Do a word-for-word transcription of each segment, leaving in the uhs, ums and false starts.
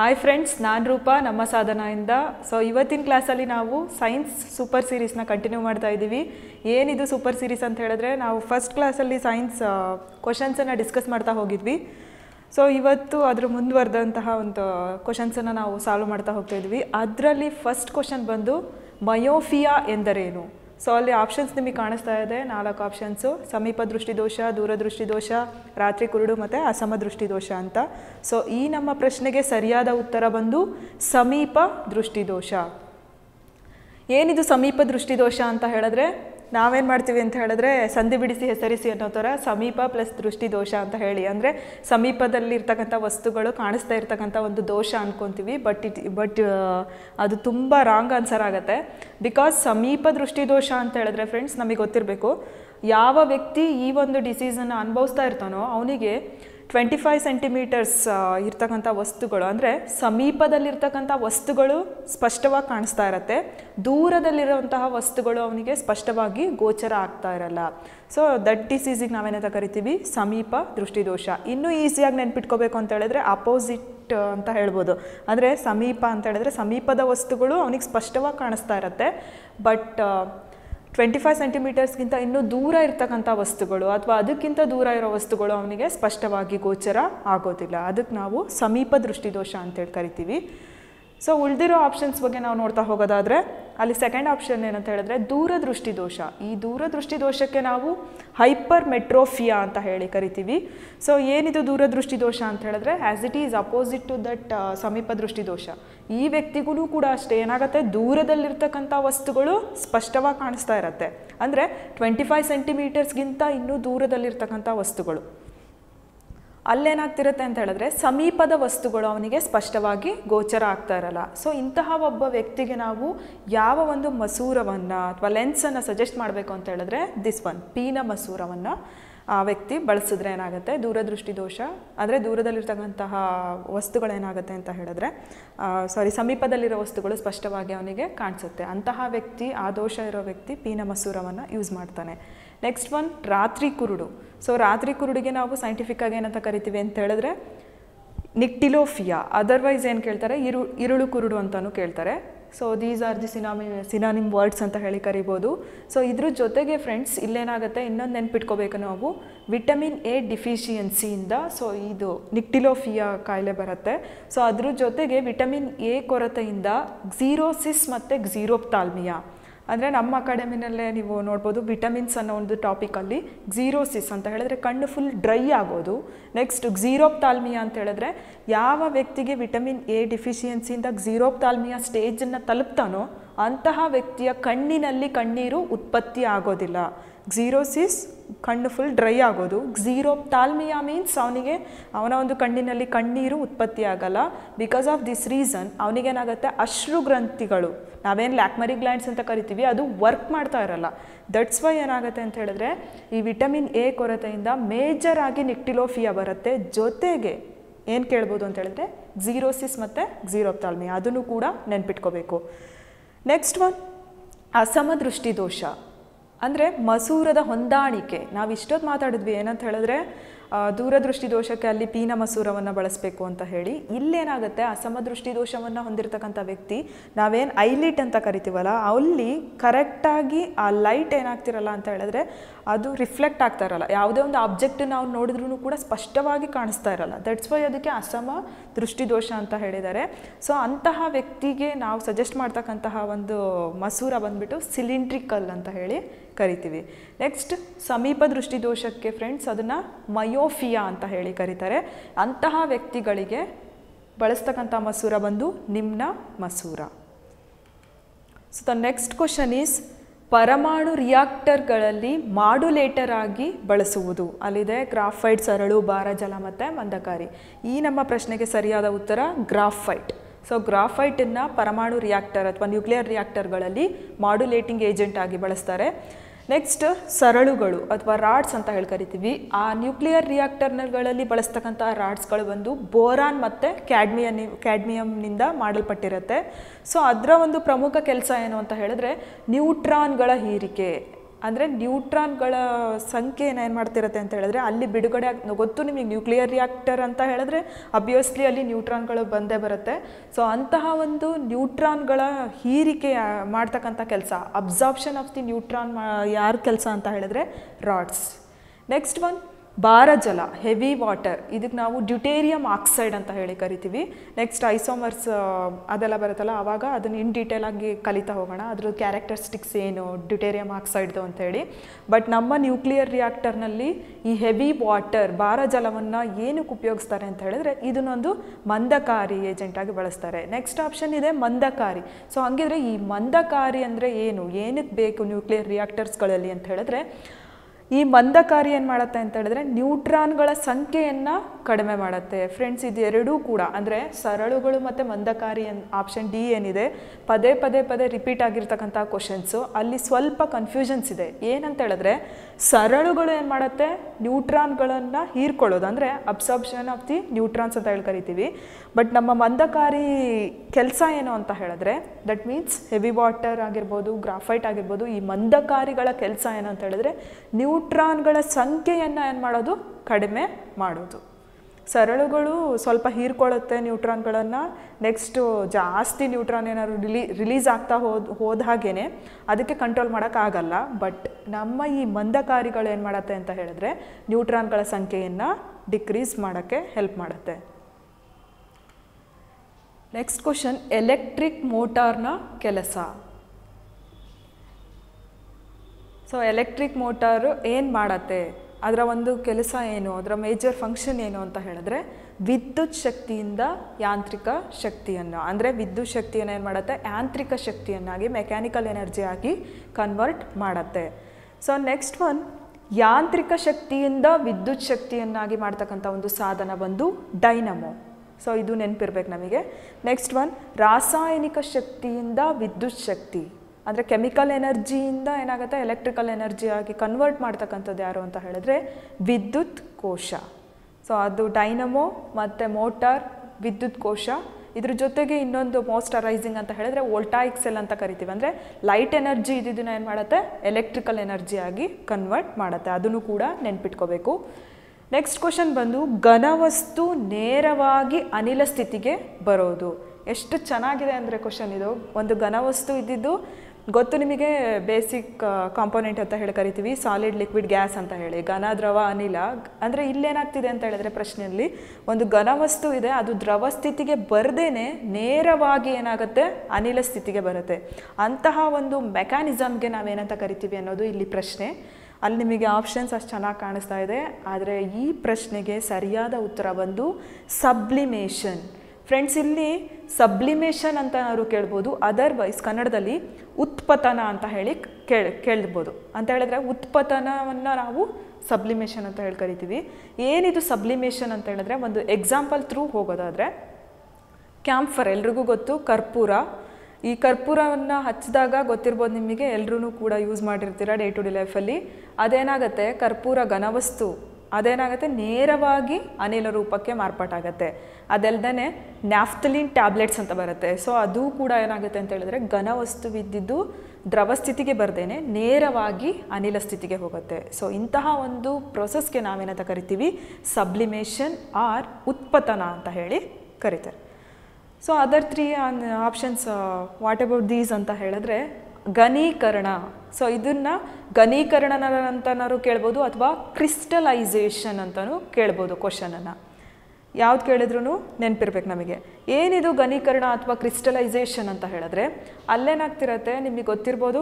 Hi friends, Nan Roopa, Namasadhana ಇಂದ so ಇವತ್ತಿನ class ಅಲ್ಲಿ ನಾವು ಸೈನ್ಸ್ ಸೂಪರ್ ಸೀರೀಸ್ ನ ಕಂಟಿನ್ಯೂ ಮಾಡ್ತಾ ಇದೀವಿ. ಏನಿದು ಸೂಪರ್ ಸೀರೀಸ್ ಅಂತ ಹೇಳಿದ್ರೆ ನಾವು ಫಸ್ಟ್ ಕ್ಲಾಸ್ ಅಲ್ಲಿ ಸೈನ್ಸ್ ಕ್ವೆಶ್ಚನ್ಸ್ ಅನ್ನು ಡಿಸ್ಕಸ್ ಮಾಡ್ತಾ ಹೋಗಿದ್ವಿ. ಸೊ ಇವತ್ತು ಅದರ ಮುಂದುವರೆದಂತಹ ಒಂದು ಕ್ವೆಶ್ಚನ್ಸ್ ಅನ್ನು ನಾವು ಸಾಲ್ವ್ ಮಾಡ್ತಾ ಹೋಗ್ತಾ ಇದೀವಿ. ಅದರಲ್ಲಿ ಫಸ್ಟ್ ಕ್ವೆಶ್ಚನ್ ಬಂದು ಮಯೋಫಿಯಾ ಎಂದರೇನು? ಸೊ ಅಲ್ಲಿ ಆಪ್ಷನ್ಸ್ ನಿಮಗೆ ಕಾಣಿಸ್ತಾ ಇದೆ, ನಾಲ್ಕು ಆಪ್ಷನ್ಸು: ಸಮೀಪ ದೃಷ್ಟಿ ದೋಷ, ದೂರ ದೃಷ್ಟಿ ದೋಷ, ರಾತ್ರಿ ಕುರುಡು ಮತ್ತು ಅಸಮ ದೃಷ್ಟಿ ದೋಷ ಅಂತ. ಸೊ ಈ ನಮ್ಮ ಪ್ರಶ್ನೆಗೆ ಸರಿಯಾದ ಉತ್ತರ ಬಂದು ಸಮೀಪ ದೃಷ್ಟಿ ದೋಷ. ಏನಿದು ಸಮೀಪ ದೃಷ್ಟಿ ದೋಷ ಅಂತ ಹೇಳಿದ್ರೆ ನಾವೇನು ಮಾಡ್ತೀವಿ ಅಂತ ಹೇಳಿದ್ರೆ ಸಂಧಿ ಬಿಡಿಸಿ ಹೆಸರಿಸಿ ಅನ್ನೋ ಥರ ಸಮೀಪ ಪ್ಲಸ್ ದೃಷ್ಟಿ ದೋಷ ಅಂತ ಹೇಳಿ, ಅಂದರೆ ಸಮೀಪದಲ್ಲಿರ್ತಕ್ಕಂಥ ವಸ್ತುಗಳು ಕಾಣಿಸ್ತಾ ಇರ್ತಕ್ಕಂಥ ಒಂದು ದೋಷ ಅಂದ್ಕೊತೀವಿ. ಬಟ್ ಇಟ್ ಬಟ್ ಅದು ತುಂಬ ರಾಂಗ್ ಆನ್ಸರ್ ಆಗುತ್ತೆ. ಬಿಕಾಸ್ ಸಮೀಪ ದೃಷ್ಟಿ ದೋಷ ಅಂತ ಹೇಳಿದ್ರೆ ಫ್ರೆಂಡ್ಸ್ ನಮಗೆ ಗೊತ್ತಿರಬೇಕು, ಯಾವ ವ್ಯಕ್ತಿ ಈ ಒಂದು ಡಿಸೀಸನ್ನು ಅನುಭವಿಸ್ತಾ ಇರ್ತಾನೋ ಅವನಿಗೆ ಟ್ವೆಂಟಿ ಫೈವ್ ಸೆಂಟಿಮೀಟರ್ಸ್ ಇರ್ತಕ್ಕಂಥ ವಸ್ತುಗಳು, ಅಂದರೆ ಸಮೀಪದಲ್ಲಿರ್ತಕ್ಕಂಥ ವಸ್ತುಗಳು ಸ್ಪಷ್ಟವಾಗಿ ಕಾಣಿಸ್ತಾ ಇರುತ್ತೆ, ದೂರದಲ್ಲಿರುವಂತಹ ವಸ್ತುಗಳು ಅವನಿಗೆ ಸ್ಪಷ್ಟವಾಗಿ ಗೋಚರ ಆಗ್ತಾ ಇರಲ್ಲ. ಸೊ ದಟ್ ಡಿಸೀಸಿಗೆ ನಾವೇನಂತ ಕರಿತೀವಿ? ಸಮೀಪ ದೃಷ್ಟಿದೋಷ. ಇನ್ನೂ ಈಸಿಯಾಗಿ ನೆನ್ಪಿಟ್ಕೋಬೇಕು ಅಂತ ಹೇಳಿದ್ರೆ ಅಪೋಸಿಟ್ ಅಂತ ಹೇಳ್ಬೋದು. ಅಂದರೆ ಸಮೀಪ ಅಂತ ಹೇಳಿದ್ರೆ ಸಮೀಪದ ವಸ್ತುಗಳು ಅವನಿಗೆ ಸ್ಪಷ್ಟವಾಗಿ ಕಾಣಿಸ್ತಾ ಇರುತ್ತೆ, ಬಟ್ ಟ್ವೆಂಟಿ ಫೈವ್ ಸೆಂಟಿಮೀಟರ್ಸ್ಗಿಂತ ಇನ್ನೂ ದೂರ ಇರ್ತಕ್ಕಂಥ ವಸ್ತುಗಳು ಅಥವಾ ಅದಕ್ಕಿಂತ ದೂರ ಇರೋ ವಸ್ತುಗಳು ಅವನಿಗೆ ಸ್ಪಷ್ಟವಾಗಿ ಗೋಚರ ಆಗೋದಿಲ್ಲ. ಅದಕ್ಕೆ ನಾವು ಸಮೀಪ ದೃಷ್ಟಿದೋಷ ಅಂತೇಳಿ ಕರಿತೀವಿ. ಸೊ ಉಳಿದಿರೋ ಆಪ್ಷನ್ಸ್ ಬಗ್ಗೆ ನಾವು ನೋಡ್ತಾ ಹೋಗೋದಾದರೆ ಅಲ್ಲಿ ಸೆಕೆಂಡ್ ಆಪ್ಷನ್ ಏನಂತ ಹೇಳಿದ್ರೆ ದೂರದೃಷ್ಟಿ ದೋಷ. ಈ ದೂರದೃಷ್ಟಿ ದೋಷಕ್ಕೆ ನಾವು ಹೈಪರ್ ಮೆಟ್ರೋಫಿಯಾ ಅಂತ ಹೇಳಿ ಕರಿತೀವಿ. ಸೊ ಏನಿದು ದೂರದೃಷ್ಟಿ ದೋಷ ಅಂತ ಹೇಳಿದ್ರೆ as it is opposite to that ಸಮೀಪ ದೃಷ್ಟಿ ದೋಷ. ಈ ವ್ಯಕ್ತಿಗೂ ಕೂಡ ಅಷ್ಟೇ ಏನಾಗುತ್ತೆ, ದೂರದಲ್ಲಿರ್ತಕ್ಕಂಥ ವಸ್ತುಗಳು ಸ್ಪಷ್ಟವಾಗಿ ಕಾಣಿಸ್ತಾ ಇರುತ್ತೆ, ಅಂದರೆ ಟ್ವೆಂಟಿ ಫೈವ್ ಸೆಂಟಿಮೀಟರ್ಸ್ಗಿಂತ ಇನ್ನೂ ದೂರದಲ್ಲಿರ್ತಕ್ಕಂಥ ವಸ್ತುಗಳು. ಅಲ್ಲೇನಾಗ್ತಿರುತ್ತೆ ಅಂತ ಹೇಳಿದ್ರೆ ಸಮೀಪದ ವಸ್ತುಗಳು ಅವನಿಗೆ ಸ್ಪಷ್ಟವಾಗಿ ಗೋಚರ ಆಗ್ತಾ ಇರಲ್ಲ. ಸೊ ಇಂತಹ ಒಬ್ಬ ವ್ಯಕ್ತಿಗೆ ನಾವು ಯಾವ ಒಂದು ಮಸೂರವನ್ನು ಅಥವಾ ಲೆನ್ಸನ್ನು ಸಜೆಸ್ಟ್ ಮಾಡಬೇಕು ಅಂತ ಹೇಳಿದ್ರೆ ದಿಸ್ ಒನ್ ಪೀನ ಮಸೂರವನ್ನು ಆ ವ್ಯಕ್ತಿ ಬಳಸಿದ್ರೆ ಏನಾಗುತ್ತೆ, ದೂರದೃಷ್ಟಿ ದೋಷ ಅಂದರೆ ದೂರದಲ್ಲಿರ್ತಕ್ಕಂತಹ ವಸ್ತುಗಳೇನಾಗುತ್ತೆ ಅಂತ ಹೇಳಿದ್ರೆ ಸಾರಿ ಸಮೀಪದಲ್ಲಿರೋ ವಸ್ತುಗಳು ಸ್ಪಷ್ಟವಾಗಿ ಅವನಿಗೆ ಕಾಣಿಸುತ್ತೆ. ಅಂತಹ ವ್ಯಕ್ತಿ, ಆ ದೋಷ ಇರೋ ವ್ಯಕ್ತಿ ಪೀನ ಮಸೂರವನ್ನು ಯೂಸ್ ಮಾಡ್ತಾನೆ. ನೆಕ್ಸ್ಟ್ ಒನ್ ರಾತ್ರಿ ಕುರುಡು. ಸೊ ರಾತ್ರಿ ಕುರುಡಿಗೆ ನಾವು ಸೈಂಟಿಫಿಕ್ಕಾಗಿ ಏನಂತ ಕರಿತೀವಿ ಅಂತ ಹೇಳಿದ್ರೆ ನಿಕ್ಟಿಲೋಫಿಯಾ, ಅದರ್ವೈಸ್ ಏನು ಕೇಳ್ತಾರೆ, ಇರು ಇರುಳು ಕುರುಡು ಅಂತಲೂ ಕೇಳ್ತಾರೆ. ಸೊ ದೀಸ್ ಆರ್ ದಿ ಸಿನಾಮಿ ಸಿನಾನಿಮ್ ವರ್ಡ್ಸ್ ಅಂತ ಹೇಳಿ ಕರಿಬೋದು. ಸೊ ಇದ್ರ ಜೊತೆಗೆ ಫ್ರೆಂಡ್ಸ್ ಇಲ್ಲೇನಾಗುತ್ತೆ, ಇನ್ನೊಂದು ನೆನ್ಪಿಟ್ಕೋಬೇಕು ನಾವು, ವಿಟಮಿನ್ ಎ ಡಿಫಿಷಿಯನ್ಸಿಯಿಂದ ಸೊ ಇದು ನಿಕ್ಟಿಲೋಫಿಯಾ ಕಾಯಿಲೆ ಬರುತ್ತೆ. ಸೊ ಅದ್ರ ಜೊತೆಗೆ ವಿಟಮಿನ್ ಎ ಕೊರತೆಯಿಂದ ಝೀರೋಸಿಸ್ ಮತ್ತು ಝೀರೋಪ್ತಾಲ್ಮಿಯಾ, ಅಂದರೆ ನಮ್ಮ ಅಕಾಡೆಮಿನಲ್ಲೇ ನೀವು ನೋಡ್ಬೋದು ವಿಟಮಿನ್ಸ್ ಅನ್ನೋ ಒಂದು ಟಾಪಿಕಲ್ಲಿ ಝೀರೋಸಿಸ್ ಅಂತ ಹೇಳಿದ್ರೆ ಕಣ್ಣು ಫುಲ್ ಡ್ರೈ ಆಗೋದು. ನೆಕ್ಸ್ಟ್ ಝೀರೋಪ್ತಾಲ್ಮಿಯಾ ಅಂತ ಹೇಳಿದ್ರೆ ಯಾವ ವ್ಯಕ್ತಿಗೆ ವಿಟಮಿನ್ ಎ ಡಿಫಿಷಿಯನ್ಸಿಯಿಂದ ಝೀರೋಪ್ತಾಲ್ಮಿಯಾ ಸ್ಟೇಜನ್ನು ತಲುಪ್ತಾನೋ ಅಂತಹ ವ್ಯಕ್ತಿಯ ಕಣ್ಣಿನಲ್ಲಿ ಕಣ್ಣೀರು ಉತ್ಪತ್ತಿ ಆಗೋದಿಲ್ಲ. ಝೀರೋಸಿಸ್ ಕಣ್ಣು ಫುಲ್ ಡ್ರೈ ಆಗೋದು, ಝೀರೋಪ್ತಾಲ್ಮಿಯಾ ಮೀನ್ಸ್ ಅವನಿಗೆ ಅವನ ಒಂದು ಕಣ್ಣಿನಲ್ಲಿ ಕಣ್ಣೀರು ಉತ್ಪತ್ತಿ ಆಗಲ್ಲ. ಬಿಕಾಸ್ ಆಫ್ ದಿಸ್ ರೀಸನ್ ಅವನಿಗೇನಾಗುತ್ತೆ, ಅಶ್ರು ಗ್ರಂಥಿಗಳು ನಾವೇನು ಲ್ಯಾಕ್ಮರಿ ಗ್ಲ್ಯಾಂಡ್ಸ್ ಅಂತ ಕರಿತೀವಿ ಅದು ವರ್ಕ್ ಮಾಡ್ತಾ ಇರಲ್ಲ. ದಟ್ಸ್ ವೈ ಏನಾಗುತ್ತೆ ಅಂತ ಹೇಳಿದ್ರೆ ಈ ವಿಟಮಿನ್ ಎ ಕೊರತೆಯಿಂದ ಮೇಜರ್ ಆಗಿ ನಿಕ್ಟಿಲೋಫಿಯಾ ಬರುತ್ತೆ. ಜೊತೆಗೆ ಏನು ಕೇಳ್ಬೋದು ಅಂತ ಹೇಳಿದ್ರೆ ಝೀರೋಸಿಸ್ ಮತ್ತು ಝೀರೋಪ್ತಾಲ್ಮಿಯಾ, ಅದನ್ನು ಕೂಡ ನೆನ್ಪಿಟ್ಕೋಬೇಕು. ನೆಕ್ಸ್ಟ್ ಒನ್ ಅಸಮ ದೃಷ್ಟಿ ದೋಷ, ಅಂದರೆ ಮಸೂರದ ಹೊಂದಾಣಿಕೆ. ನಾವು ಇಷ್ಟೊತ್ತು ಮಾತಾಡಿದ್ವಿ ಏನಂತ ಹೇಳಿದ್ರೆ ದೂರದೃಷ್ಟಿ ದೋಷಕ್ಕೆ ಅಲ್ಲಿ ಪೀನ ಮಸೂರವನ್ನು ಬಳಸಬೇಕು ಅಂತ ಹೇಳಿ. ಇಲ್ಲೇನಾಗುತ್ತೆ, ಅಸಮದೃಷ್ಟಿ ದೋಷವನ್ನು ಹೊಂದಿರತಕ್ಕಂಥ ವ್ಯಕ್ತಿ ನಾವೇನು ಐಲಿಟ್ ಅಂತ ಕರಿತೀವಲ್ಲ ಅಲ್ಲಿ ಕರೆಕ್ಟಾಗಿ ಆ ಲೈಟ್ ಏನಾಗ್ತಿರಲ್ಲ ಅಂತ ಹೇಳಿದ್ರೆ ಅದು ರಿಫ್ಲೆಕ್ಟ್ ಆಗ್ತಾ ಇರಲ್ಲ. ಯಾವುದೇ ಒಂದು ಆಬ್ಜೆಕ್ಟ್ ನಾವು ನೋಡಿದ್ರೂ ಕೂಡ ಸ್ಪಷ್ಟವಾಗಿ ಕಾಣಿಸ್ತಾ ಇರಲ್ಲ. ದಟ್ಸ್ ವೈ ಅದಕ್ಕೆ ಅಸಮ ದೃಷ್ಟಿ ದೋಷ ಅಂತ ಹೇಳಿದ್ದಾರೆ. ಸೊ ಅಂತಹ ವ್ಯಕ್ತಿಗೆ ನಾವು ಸಜೆಸ್ಟ್ ಮಾಡ್ತಕ್ಕಂತಹ ಒಂದು ಮಸೂರ ಬಂದುಬಿಟ್ಟು ಸಿಲಿಂಡ್ರಿಕಲ್ ಅಂತ ಹೇಳಿ ಕರಿತೀವಿ. ನೆಕ್ಸ್ಟ್ ಸಮೀಪ ದೃಷ್ಟಿ ದೋಷಕ್ಕೆ ಫ್ರೆಂಡ್ಸ್ ಅದನ್ನು ಮಯೋಫಿಯಾ ಅಂತ ಹೇಳಿ ಕರೀತಾರೆ. ಅಂತಹ ವ್ಯಕ್ತಿಗಳಿಗೆ ಬಳಸ್ತಕ್ಕಂಥ ಮಸೂರ ಬಂದು ನಿಮ್ನ ಮಸೂರ. So the next question is ಪರಮಾಣು ರಿಯಾಕ್ಟರ್ಗಳಲ್ಲಿ ಮಾಡ್ಯುಲೇಟರ್ ಆಗಿ ಬಳಸುವುದು. ಅಲ್ಲಿದೆ ಗ್ರಾಫೈಟ್, ಸರಳು, ಭಾರಜಲ ಮತ್ತು ಮಂದಕಾರಿ. ಈ ನಮ್ಮ ಪ್ರಶ್ನೆಗೆ ಸರಿಯಾದ ಉತ್ತರ ಗ್ರಾಫೈಟ್. ಸೊ ಗ್ರಾಫೈಟನ್ನು ಪರಮಾಣು ರಿಯಾಕ್ಟರ್ ಅಥವಾ ನ್ಯೂಕ್ಲಿಯರ್ ರಿಯಾಕ್ಟರ್ಗಳಲ್ಲಿ ಮಾಡ್ಯುಲೇಟಿಂಗ್ ಏಜೆಂಟ್ ಆಗಿ ಬಳಸ್ತಾರೆ. ನೆಕ್ಸ್ಟ್ ಸರಳುಗಳು ಅಥವಾ ರಾಡ್ಸ್ ಅಂತ ಹೇಳಿ ಕರಿತೀವಿ. ಆ ನ್ಯೂಕ್ಲಿಯರ್ ರಿಯಾಕ್ಟರ್ಗಳಲ್ಲಿ ಬಳಸ್ತಕ್ಕಂಥ ರಾಡ್ಸ್ಗಳು ಬಂದು ಬೋರಾನ್ ಮತ್ತು ಕ್ಯಾಡ್ಮಿಯನ್ ಕ್ಯಾಡ್ಮಿಯಂನಿಂದ ಮಾಡಲ್ಪಟ್ಟಿರುತ್ತೆ. ಸೊ ಅದರ ಒಂದು ಪ್ರಮುಖ ಕೆಲಸ ಏನು ಅಂತ ಹೇಳಿದ್ರೆ ನ್ಯೂಟ್ರಾನ್ಗಳ ಹೀರಿಕೆ ಅಂದರೆ ನ್ಯೂಟ್ರಾನ್ಗಳ ಸಂಖ್ಯೆನ ಏನು ಮಾಡ್ತಿರುತ್ತೆ ಅಂತ ಹೇಳಿದ್ರೆ ಅಲ್ಲಿ ಬಿಡುಗಡೆ ಗೊತ್ತು ನಿಮಗೆ ನ್ಯೂಕ್ಲಿಯರ್ ರಿಯಾಕ್ಟರ್ ಅಂತ ಹೇಳಿದ್ರೆ ಅಬ್ವಿಯಸ್ಲಿ ಅಲ್ಲಿ ನ್ಯೂಟ್ರಾನ್ಗಳು ಬಂದೇ ಬರುತ್ತೆ. ಸೊ ಅಂತಹ ಒಂದು ನ್ಯೂಟ್ರಾನ್ಗಳ ಹೀರಿಕೆ ಮಾಡ್ತಕ್ಕಂಥ ಕೆಲಸ ಅಬ್ಸಾರ್ಪ್ಷನ್ ಆಫ್ ದಿ ನ್ಯೂಟ್ರಾನ್ ಯಾರ ಕೆಲಸ ಅಂತ ಹೇಳಿದ್ರೆ ರಾಟ್ಸ್. ನೆಕ್ಸ್ಟ್ ಒನ್ ಬಾರಜಲ ಹೆವಿ ವಾಟರ್, ಇದಕ್ಕೆ ನಾವು ಡ್ಯೂಟೇರಿಯಮ್ ಆಕ್ಸೈಡ್ ಅಂತ ಹೇಳಿ ಕರಿತೀವಿ. ನೆಕ್ಸ್ಟ್ ಐಸೋಮರ್ಸ್ ಅದೆಲ್ಲ ಬರುತ್ತಲ್ಲ ಆವಾಗ ಅದನ್ನು ಇನ್ ಡೀಟೇಲಾಗಿ ಕಲಿತಾ ಹೋಗೋಣ, ಅದ್ರ ಕ್ಯಾರೆಕ್ಟರಿಸ್ಟಿಕ್ಸ್ ಏನು ಡ್ಯೂಟೇರಿಯಮ್ ಆಕ್ಸೈಡ್ದು ಅಂಥೇಳಿ. ಬಟ್ ನಮ್ಮ ನ್ಯೂಕ್ಲಿಯರ್ ರಿಯಾಕ್ಟರ್ನಲ್ಲಿ ಈ ಹೆವಿ ವಾಟರ್ ಬಾರಜಲವನ್ನು ಏನಕ್ಕೆ ಉಪಯೋಗಿಸ್ತಾರೆ ಅಂತ ಹೇಳಿದ್ರೆ ಇದನ್ನೊಂದು ಮಂದಕಾರಿ ಏಜೆಂಟಾಗಿ ಬಳಸ್ತಾರೆ. ನೆಕ್ಸ್ಟ್ ಆಪ್ಷನ್ ಇದೆ ಮಂದಕಾರಿ. ಸೊ ಹಂಗಿದ್ರೆ ಈ ಮಂದಕಾರಿ ಅಂದರೆ ಏನು, ಏನಕ್ಕೆ ಬೇಕು ನ್ಯೂಕ್ಲಿಯರ್ ರಿಯಾಕ್ಟರ್ಸ್ಗಳಲ್ಲಿ ಅಂತ ಹೇಳಿದ್ರೆ ಈ ಮಂದಕಾರಿ ಏನು ಮಾಡುತ್ತೆ ಅಂತ ಹೇಳಿದ್ರೆ ನ್ಯೂಟ್ರಾನ್ಗಳ ಸಂಖ್ಯೆಯನ್ನು ಕಡಿಮೆ ಮಾಡುತ್ತೆ. ಫ್ರೆಂಡ್ಸ್ ಇದು ಎರಡೂ ಕೂಡ ಅಂದರೆ ಸರಳುಗಳು ಮತ್ತು ಮಂದಕಾರಿ ಆಪ್ಷನ್ ಡಿ ಏನಿದೆ ಪದೇ ಪದೇ ಪದೇ ರಿಪೀಟ್ ಆಗಿರ್ತಕ್ಕಂಥ ಕ್ವಶನ್ಸು, ಅಲ್ಲಿ ಸ್ವಲ್ಪ ಕನ್ಫ್ಯೂಷನ್ಸ್ ಇದೆ. ಏನಂತ ಹೇಳಿದ್ರೆ ಸರಳುಗಳು ಏನು ಮಾಡುತ್ತೆ ನ್ಯೂಟ್ರಾನ್ಗಳನ್ನು ಹೀರ್ಕೊಳ್ಳೋದು ಅಂದರೆ ಅಬ್ಸಾರ್ಪ್ಷನ್ ಆಫ್ ದಿ ನ್ಯೂಟ್ರಾನ್ಸ್ ಅಂತ ಹೇಳಿ ಕರಿತೀವಿ. ಬಟ್ ನಮ್ಮ ಮಂದಕಾರಿ ಕೆಲಸ ಏನು ಅಂತ ಹೇಳಿದ್ರೆ ದಟ್ ಮೀನ್ಸ್ ಹೆವಿ ವಾಟರ್ ಆಗಿರ್ಬೋದು ಗ್ರಾಫೈಟ್ ಆಗಿರ್ಬೋದು ಈ ಮಂದಕಾರಿಗಳ ಕೆಲಸ ಏನು ಅಂತ ಹೇಳಿದ್ರೆ ನ್ಯೂಟ್ರಾನ್ಗಳ ಸಂಖ್ಯೆಯನ್ನು ಏನು ಮಾಡೋದು ಕಡಿಮೆ ಮಾಡೋದು. ಸರಳುಗಳು ಸ್ವಲ್ಪ ಹೀರ್ಕೊಳ್ಳುತ್ತೆ ನ್ಯೂಟ್ರಾನ್ಗಳನ್ನು, ನೆಕ್ಸ್ಟು ಜಾಸ್ತಿ ನ್ಯೂಟ್ರಾನ್ ಏನಾದ್ರು ರಿಲೀ ರಿಲೀಸ್ ಆಗ್ತಾ ಹೋದ ಹೋದ ಹಾಗೇ ಅದಕ್ಕೆ ಕಂಟ್ರೋಲ್ ಮಾಡೋಕ್ಕಾಗಲ್ಲ. ಬಟ್ ನಮ್ಮ ಈ ಮಂದಕಾರಿಗಳು ಏನು ಮಾಡುತ್ತೆ ಅಂತ ಹೇಳಿದ್ರೆ ನ್ಯೂಟ್ರಾನ್ಗಳ ಸಂಖ್ಯೆಯನ್ನು ಡಿಕ್ರೀಸ್ ಮಾಡೋಕ್ಕೆ ಹೆಲ್ಪ್ ಮಾಡುತ್ತೆ. ನೆಕ್ಸ್ಟ್ ಕ್ವಶನ್ ಎಲೆಕ್ಟ್ರಿಕ್ ಮೋಟಾರ್ನ ಕೆಲಸ. ಸೊ ಎಲೆಕ್ಟ್ರಿಕ್ ಮೋಟಾರು ಏನು ಮಾಡುತ್ತೆ, ಅದರ ಒಂದು ಕೆಲಸ ಏನು, ಅದರ ಮೇಜರ್ ಫಂಕ್ಷನ್ ಏನು ಅಂತ ಹೇಳಿದ್ರೆ ವಿದ್ಯುತ್ ಶಕ್ತಿಯಿಂದ ಯಾಂತ್ರಿಕ ಶಕ್ತಿಯನ್ನು ಅಂದರೆ ವಿದ್ಯುತ್ ಶಕ್ತಿಯನ್ನು ಏನು ಮಾಡುತ್ತೆ ಯಾಂತ್ರಿಕ ಶಕ್ತಿಯನ್ನಾಗಿ ಮೆಕ್ಯಾನಿಕಲ್ ಎನರ್ಜಿಯಾಗಿ ಕನ್ವರ್ಟ್ ಮಾಡುತ್ತೆ. ಸೊ ನೆಕ್ಸ್ಟ್ ಒನ್ ಯಾಂತ್ರಿಕ ಶಕ್ತಿಯಿಂದ ವಿದ್ಯುತ್ ಶಕ್ತಿಯನ್ನಾಗಿ ಮಾಡ್ತಕ್ಕಂಥ ಒಂದು ಸಾಧನ ಬಂದು ಡೈನಮೋ. ಸೊ ಇದು ನೆನಪಿರ್ಬೇಕು ನಮಗೆ. ನೆಕ್ಸ್ಟ್ ಒನ್ ರಾಸಾಯನಿಕ ಶಕ್ತಿಯಿಂದ ವಿದ್ಯುತ್ ಶಕ್ತಿ ಅಂದರೆ ಕೆಮಿಕಲ್ ಎನರ್ಜಿಯಿಂದ ಏನಾಗುತ್ತೆ ಎಲೆಕ್ಟ್ರಿಕಲ್ ಎನರ್ಜಿಯಾಗಿ ಕನ್ವರ್ಟ್ ಮಾಡ್ತಕ್ಕಂಥದ್ದು ಯಾರು ಅಂತ ಹೇಳಿದ್ರೆ ವಿದ್ಯುತ್ ಕೋಶ. ಸೊ ಅದು ಡೈನಮೋ ಮತ್ತು ಮೋಟಾರ್ ವಿದ್ಯುತ್ ಕೋಶ. ಇದ್ರ ಜೊತೆಗೆ ಇನ್ನೊಂದು ಮೋಸ್ಟ್ ಅರೈಸಿಂಗ್ ಅಂತ ಹೇಳಿದ್ರೆ ವೋಲ್ಟಾಯಿಕ್ ಸೆಲ್ ಅಂತ ಕರಿತೀವಿ, ಅಂದರೆ ಲೈಟ್ ಎನರ್ಜಿ ಇದನ್ನು ಏನು ಮಾಡುತ್ತೆ ಎಲೆಕ್ಟ್ರಿಕಲ್ ಎನರ್ಜಿಯಾಗಿ ಕನ್ವರ್ಟ್ ಮಾಡುತ್ತೆ, ಅದನ್ನು ಕೂಡ ನೆನ್ಪಿಟ್ಕೋಬೇಕು. ನೆಕ್ಸ್ಟ್ ಕ್ವಶನ್ ಬಂದು ಘನವಸ್ತು ನೇರವಾಗಿ ಅನಿಲ ಸ್ಥಿತಿಗೆ ಬರೋದು. ಎಷ್ಟು ಚೆನ್ನಾಗಿದೆ ಅಂದರೆ ಕ್ವಶನ್ ಇದು. ಒಂದು ಘನವಸ್ತು ಇದ್ದಿದ್ದು ಗೊತ್ತು ನಿಮಗೆ ಬೇಸಿಕ್ ಕಾಂಪೊನೆಂಟ್ ಅಂತ ಹೇಳಿ ಕರಿತೀವಿ, ಸಾಲಿಡ್ ಲಿಕ್ವಿಡ್ ಗ್ಯಾಸ್ ಅಂತ ಹೇಳಿ, ಘನ ದ್ರವ ಅನಿಲ. ಅಂದರೆ ಇಲ್ಲೇನಾಗ್ತಿದೆ ಅಂತ ಹೇಳಿದ್ರೆ ಪ್ರಶ್ನೆಯಲ್ಲಿ ಒಂದು ಘನವಸ್ತು ಇದೆ ಅದು ದ್ರವ ಸ್ಥಿತಿಗೆ ಬರದೇನೆ ನೇರವಾಗಿ ಏನಾಗುತ್ತೆ ಅನಿಲ ಸ್ಥಿತಿಗೆ ಬರುತ್ತೆ. ಅಂತಹ ಒಂದು ಮೆಕ್ಯಾನಿಸಮ್ಗೆ ನಾವೇನಂತ ಕರಿತೀವಿ ಅನ್ನೋದು ಇಲ್ಲಿ ಪ್ರಶ್ನೆ. ಅಲ್ಲಿ ನಿಮಗೆ ಆಪ್ಷನ್ಸ್ ಅಷ್ಟು ಚೆನ್ನಾಗಿ ಕಾಣಿಸ್ತಾ ಇದೆ, ಆದರೆ ಈ ಪ್ರಶ್ನೆಗೆ ಸರಿಯಾದ ಉತ್ತರ ಬಂದು ಸಬ್ಲಿಮೇಷನ್. ಫ್ರೆಂಡ್ಸ್ ಇಲ್ಲಿ ಸಬ್ಲಿಮೇಷನ್ ಅಂತ ಅವರು ಕೇಳ್ಬೋದು, ಅದರ್ವೈಸ್ ಕನ್ನಡದಲ್ಲಿ ಉತ್ಪತನ ಅಂತ ಹೇಳಿ ಕೇಳಿ ಕೇಳ್ಬೋದು. ಅಂತ ಹೇಳಿದ್ರೆ ಉತ್ಪತನವನ್ನು ನಾವು ಸಬ್ಲಿಮೇಷನ್ ಅಂತ ಹೇಳಿ ಕರಿತೀವಿ. ಏನಿದು ಸಬ್ಲಿಮೇಷನ್ ಅಂತ ಹೇಳಿದ್ರೆ ಒಂದು ಎಕ್ಸಾಂಪಲ್ ಥ್ರೂ ಹೋಗೋದಾದರೆ ಕ್ಯಾಂಫರ್ ಎಲ್ರಿಗೂ ಗೊತ್ತು, ಕರ್ಪೂರ. ಈ ಕರ್ಪೂರವನ್ನು ಹಚ್ಚಿದಾಗ ಗೊತ್ತಿರ್ಬೋದು ನಿಮಗೆ, ಎಲ್ಲರೂ ಕೂಡ ಯೂಸ್ ಮಾಡಿರ್ತೀರ ಡೇ ಟು ಡೇ ಲೈಫಲ್ಲಿ. ಅದೇನಾಗುತ್ತೆ ಕರ್ಪೂರ ಘನವಸ್ತು ಅದೇನಾಗುತ್ತೆ ನೇರವಾಗಿ ಅನಿಲ ರೂಪಕ್ಕೆ ಮಾರ್ಪಾಟಾಗುತ್ತೆ. ಅದಲ್ಲದೆ ನ್ಯಾಫ್ತಲಿನ್ ಟ್ಯಾಬ್ಲೆಟ್ಸ್ ಅಂತ ಬರುತ್ತೆ. ಸೊ ಅದು ಕೂಡ ಏನಾಗುತ್ತೆ ಅಂತ ಹೇಳಿದ್ರೆ ಘನವಸ್ತುವಿದ್ದಿದ್ದು ದ್ರವ ಸ್ಥಿತಿಗೆ ಬರ್ದೇನೆ ನೇರವಾಗಿ ಅನಿಲ ಸ್ಥಿತಿಗೆ ಹೋಗುತ್ತೆ. ಸೊ ಇಂತಹ ಒಂದು ಪ್ರೊಸೆಸ್ಗೆ ನಾವೇನಂತ ಕರಿತೀವಿ ಸಬ್ಲಿಮೇಷನ್ ಆರ್ ಉತ್ಪತನ ಅಂತ ಹೇಳಿ ಕರೀತಾರೆ. So other three options what about these ಅಂತ ಹೇಳಿದ್ರೆ ಘನೀಕರಣ. ಸೊ ಇದನ್ನು ಘನೀಕರಣ ಅಂತನೂ ಕೇಳ್ಬೋದು ಅಥವಾ ಕ್ರಿಸ್ಟಲೈಸೇಷನ್ ಅಂತಲೂ ಕೇಳ್ಬೋದು. ಕ್ವಶನನ್ನು ಯಾವ್ದು ಕೇಳಿದ್ರೂ ನೆನಪಿರ್ಬೇಕು ನಮಗೆ. ಏನಿದು ಘನೀಕರಣ ಅಥವಾ ಕ್ರಿಸ್ಟಲೈಸೇಷನ್ ಅಂತ ಹೇಳಿದ್ರೆ ಅಲ್ಲೇನಾಗ್ತಿರತ್ತೆ ನಿಮಗೆ ಗೊತ್ತಿರ್ಬೋದು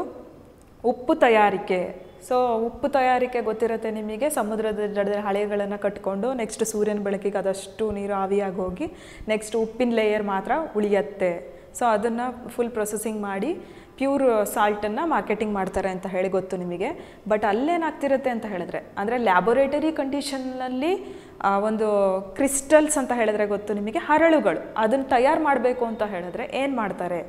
ಉಪ್ಪು ತಯಾರಿಕೆ. ಸೊ ಉಪ್ಪು ತಯಾರಿಕೆ ಗೊತ್ತಿರುತ್ತೆ ನಿಮಗೆ, ಸಮುದ್ರದ ದಡದ ಹಳೆಗಳನ್ನು ಕಟ್ಕೊಂಡು ನೆಕ್ಸ್ಟ್ ಸೂರ್ಯನ ಬೆಳಕಿಗೆ ಅದಷ್ಟು ನೀರು ಆವಿಯಾಗಿ ಹೋಗಿ ನೆಕ್ಸ್ಟ್ ಉಪ್ಪಿನ ಲೇಯರ್ ಮಾತ್ರ ಉಳಿಯುತ್ತೆ. ಸೊ ಅದನ್ನು ಫುಲ್ ಪ್ರೊಸೆಸಿಂಗ್ ಮಾಡಿ ಪ್ಯೂರ್ ಸಾಲ್ಟನ್ನು ಮಾರ್ಕೆಟಿಂಗ್ ಮಾಡ್ತಾರೆ ಅಂತ ಹೇಳಿ ಗೊತ್ತು ನಿಮಗೆ. ಬಟ್ ಅಲ್ಲೇನಾಗ್ತಿರುತ್ತೆ ಅಂತ ಹೇಳಿದ್ರೆ ಅಂದರೆ ಲ್ಯಾಬೊರೇಟರಿ ಕಂಡೀಷನ್ನಲ್ಲಿ ಒಂದು ಕ್ರಿಸ್ಟಲ್ಸ್ ಅಂತ ಹೇಳಿದ್ರೆ ಗೊತ್ತು ನಿಮಗೆ ಹರಳುಗಳು, ಅದನ್ನು ತಯಾರು ಮಾಡಬೇಕು ಅಂತ ಹೇಳಿದ್ರೆ ಏನು ಮಾಡ್ತಾರೆ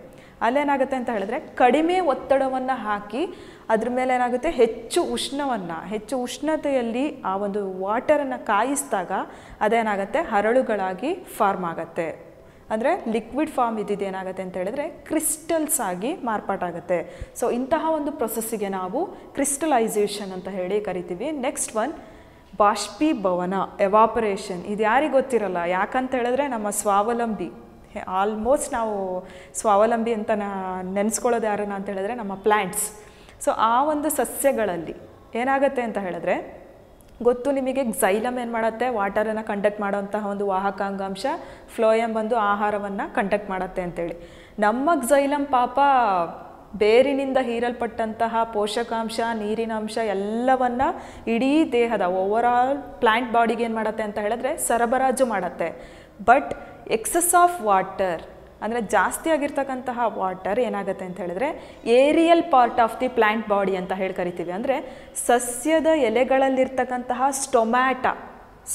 ಅಲ್ಲೇನಾಗುತ್ತೆ ಅಂತ ಹೇಳಿದ್ರೆ ಕಡಿಮೆ ಒತ್ತಡವನ್ನು ಹಾಕಿ ಅದ್ರ ಮೇಲೆ ಏನಾಗುತ್ತೆ ಹೆಚ್ಚು ಉಷ್ಣವನ್ನು ಹೆಚ್ಚು ಉಷ್ಣತೆಯಲ್ಲಿ ಆ ಒಂದು ವಾಟರನ್ನು ಕಾಯಿಸಿದಾಗ ಅದೇನಾಗುತ್ತೆ ಹರಳುಗಳಾಗಿ ಫಾರ್ಮ್ ಆಗುತ್ತೆ. ಅಂದರೆ ಲಿಕ್ವಿಡ್ ಫಾರ್ಮ್ ಇದ್ದಿದ್ದು ಏನಾಗುತ್ತೆ ಅಂತ ಹೇಳಿದ್ರೆ ಕ್ರಿಸ್ಟಲ್ಸ್ ಆಗಿ ಮಾರ್ಪಾಟಾಗುತ್ತೆ. ಸೊ ಇಂತಹ ಒಂದು ಪ್ರೊಸೆಸ್ಸಿಗೆ ನಾವು ಕ್ರಿಸ್ಟಲೈಸೇಷನ್ ಅಂತ ಹೇಳಿ ಕರಿತೀವಿ. ನೆಕ್ಸ್ಟ್ ಒನ್ ಬಾಷ್ಪೀಭವನ, ಎವಾಪರೇಷನ್. ಇದು ಯಾರಿಗೆ ಗೊತ್ತಿರಲ್ಲ, ಯಾಕಂತ ಹೇಳಿದ್ರೆ ನಮ್ಮ ಸ್ವಾವಲಂಬಿ ಆಲ್ಮೋಸ್ಟ್ ನಾವು ಸ್ವಾವಲಂಬಿ ಅಂತ ನೆನೆಸ್ಕೊಳ್ಳೋದು ಯಾರನ್ನ ಅಂತ ಹೇಳಿದ್ರೆ ನಮ್ಮ ಪ್ಲ್ಯಾಂಟ್ಸ್. ಸೊ ಆ ಒಂದು ಸಸ್ಯಗಳಲ್ಲಿ ಏನಾಗುತ್ತೆ ಅಂತ ಹೇಳಿದ್ರೆ ಗೊತ್ತು ನಿಮಗೆ, ಝೈಲಮ್ ಏನು ಮಾಡುತ್ತೆ, ವಾಟರನ್ನು ಕಂಡಕ್ಟ್ ಮಾಡೋಂತಹ ಒಂದು ವಾಹಕಾಂಗಾಂಶ, ಫ್ಲೋಯಮ್ ಬಂದು ಆಹಾರವನ್ನು ಕಂಡಕ್ಟ್ ಮಾಡುತ್ತೆ ಅಂತೇಳಿ. ನಮ್ಮ ಝೈಲಮ್ ಪಾಪ ಬೇರಿನಿಂದ ಹೀರಲ್ಪಟ್ಟಂತಹ ಪೋಷಕಾಂಶ, ನೀರಿನಾಂಶ ಎಲ್ಲವನ್ನು ಇಡೀ ದೇಹದ ಓವರಾಲ್ ಪ್ಲ್ಯಾಂಟ್ ಬಾಡಿಗೆ ಏನು ಮಾಡುತ್ತೆ ಅಂತ ಹೇಳಿದ್ರೆ ಸರಬರಾಜು ಮಾಡುತ್ತೆ. ಬಟ್ ಎಕ್ಸಸ್ ಆಫ್ ವಾಟರ್ ಅಂದರೆ ಜಾಸ್ತಿ ಆಗಿರ್ತಕ್ಕಂತಹ ವಾಟರ್ ಏನಾಗುತ್ತೆ ಅಂತ ಹೇಳಿದ್ರೆ aerial part of the plant body ಅಂತ ಹೇಳಿ ಕರಿತೀವಿ. ಅಂದರೆ ಸಸ್ಯದ ಎಲೆಗಳಲ್ಲಿರ್ತಕ್ಕಂತಹ ಸ್ಟೊಮ್ಯಾಟ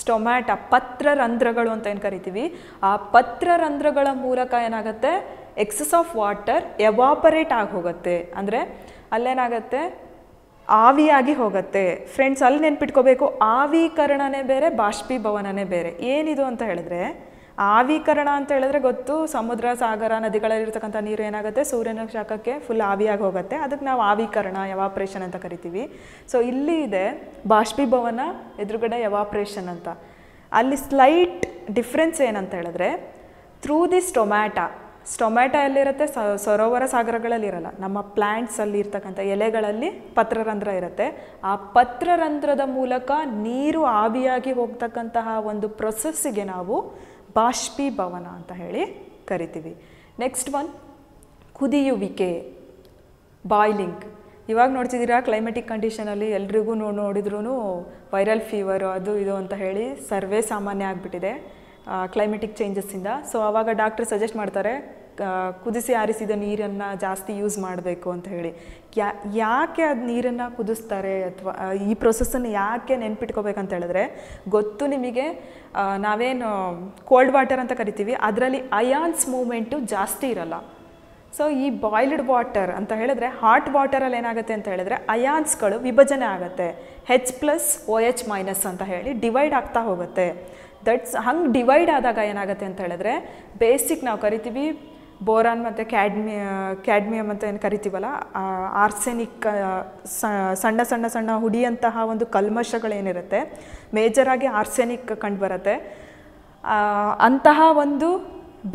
ಸ್ಟೊಮ್ಯಾಟ ಪತ್ರರಂಧ್ರಗಳು ಅಂತ ಏನು ಕರಿತೀವಿ, ಆ ಪತ್ರರಂಧ್ರಗಳ ಮೂಲಕ ಏನಾಗುತ್ತೆ ಎಕ್ಸಸ್ ಆಫ್ ವಾಟರ್ ಎವಾಪರೇಟ್ ಆಗಿ ಹೋಗುತ್ತೆ. ಅಂದರೆ ಅಲ್ಲೇನಾಗುತ್ತೆ, ಆವಿಯಾಗಿ ಹೋಗುತ್ತೆ. ಫ್ರೆಂಡ್ಸ್ ಅಲ್ಲಿ ನೆನ್ಪಿಟ್ಕೋಬೇಕು, ಆವೀಕರಣನೇ ಬೇರೆ ಬಾಷ್ಪೀಭವನನೇ ಬೇರೆ. ಏನಿದು ಅಂತ ಹೇಳಿದ್ರೆ ಆವೀಕರಣ ಅಂತ ಹೇಳಿದ್ರೆ ಗೊತ್ತು, ಸಮುದ್ರ, ಸಾಗರ, ನದಿಗಳಲ್ಲಿರ್ತಕ್ಕಂಥ ನೀರು ಏನಾಗುತ್ತೆ ಸೂರ್ಯನ ಶಾಖಕ್ಕೆ ಫುಲ್ ಆವಿಯಾಗಿ ಹೋಗುತ್ತೆ, ಅದಕ್ಕೆ ನಾವು ಆವೀಕರಣ, ಎವಾಪ್ರೇಷನ್ ಅಂತ ಕರಿತೀವಿ. ಸೊ ಇಲ್ಲಿ ಇದೆ ಬಾಷ್ಪೀಭವನ, ಎದುರುಗಡೆ ಎವಾಪ್ರೇಷನ್ ಅಂತ. ಅಲ್ಲಿ ಸ್ಲೈಟ್ ಡಿಫ್ರೆನ್ಸ್ ಏನಂತ ಹೇಳಿದ್ರೆ ಥ್ರೂ ದಿ ಸ್ಟೊಮ್ಯಾಟಾ ಸ್ಟೊಮ್ಯಾಟಾ ಎಲ್ಲಿರುತ್ತೆ, ಸರೋವರ ಸಾಗರಗಳಲ್ಲಿರಲ್ಲ, ನಮ್ಮ ಪ್ಲ್ಯಾಂಟ್ಸಲ್ಲಿ ಇರ್ತಕ್ಕಂಥ ಎಲೆಗಳಲ್ಲಿ ಪತ್ರರಂಧ್ರ ಇರುತ್ತೆ. ಆ ಪತ್ರರಂಧ್ರದ ಮೂಲಕ ನೀರು ಆವಿಯಾಗಿ ಹೋಗ್ತಕ್ಕಂತಹ ಒಂದು ಪ್ರೊಸೆಸ್ಸಿಗೆ ನಾವು ಬಾಷ್ಪೀಭವನ ಅಂತ ಹೇಳಿ ಕರಿತೀವಿ. ನೆಕ್ಸ್ಟ್ ಒನ್ ಕುದಿಯುವಿಕೆ, ಬಾಯ್ಲಿಂಗ್. ಇವಾಗ ನೋಡ್ತಿದ್ದೀರಾ ಕ್ಲೈಮೆಟಿಕ್ ಕಂಡೀಷನಲ್ಲಿ ಎಲ್ರಿಗೂ ನೋಡಿದ್ರೂ ವೈರಲ್ ಫೀವರು ಅದು ಇದು ಅಂತ ಹೇಳಿ ಸರ್ವೇ ಸಾಮಾನ್ಯ ಆಗಿಬಿಟ್ಟಿದೆ ಕ್ಲೈಮೆಟಿಕ್ ಚೇಂಜಸ್ಸಿಂದ. ಸೊ ಆವಾಗ ಡಾಕ್ಟ್ರ್ ಸಜೆಸ್ಟ್ ಮಾಡ್ತಾರೆ ಕುದಿಸಿ ಆರಿಸಿದ ನೀರನ್ನು ಜಾಸ್ತಿ ಯೂಸ್ ಮಾಡಬೇಕು ಅಂತ ಹೇಳಿ. ಯಾ ಯಾಕೆ ಅದು ನೀರನ್ನು ಕುದಿಸ್ತಾರೆ ಅಥವಾ ಈ ಪ್ರೊಸೆಸ್ಸನ್ನು ಯಾಕೆ ನೆನ್ಪಿಟ್ಕೋಬೇಕಂತ ಹೇಳಿದ್ರೆ ಗೊತ್ತು ನಿಮಗೆ, ನಾವೇನು ಕೋಲ್ಡ್ ವಾಟರ್ ಅಂತ ಕರಿತೀವಿ, ಅದರಲ್ಲಿ ಅಯಾನ್ಸ್ ಮೂಮೆಂಟು ಜಾಸ್ತಿ ಇರಲ್ಲ. ಸೊ ಈ ಬಾಯ್ಲ್ಡ್ ವಾಟರ್ ಅಂತ ಹೇಳಿದ್ರೆ ಹಾಟ್ ವಾಟರಲ್ಲಿ ಏನಾಗುತ್ತೆ ಅಂತ ಹೇಳಿದ್ರೆ ಅಯಾನ್ಸ್ಗಳು ವಿಭಜನೆ ಆಗುತ್ತೆ, H plus O H minus ಅಂತ ಹೇಳಿ ಡಿವೈಡ್ ಆಗ್ತಾ ಹೋಗುತ್ತೆ. ದಟ್ಸ್ ಹಂಗೆ ಡಿವೈಡ್ ಆದಾಗ ಏನಾಗುತ್ತೆ ಅಂತ ಹೇಳಿದ್ರೆ ಬೇಸಿಕ್ ನಾವು ಕರಿತೀವಿ ಬೋರಾನ್ ಮತ್ತು ಕ್ಯಾಡ್ಮಿ ಕ್ಯಾಡ್ಮಿಯಮ್ ಅಂತ ಏನು ಕರಿತೀವಲ್ಲ, ಆರ್ಸೆನಿಕ್, ಸಣ್ಣ ಸಣ್ಣ ಸಣ್ಣ ಹುಡಿಯಂತಹ ಒಂದು ಕಲ್ಮಶಗಳೇನಿರುತ್ತೆ ಮೇಜರಾಗಿ ಆರ್ಸೆನಿಕ್ ಕಂಡುಬರುತ್ತೆ. ಅಂತಹ ಒಂದು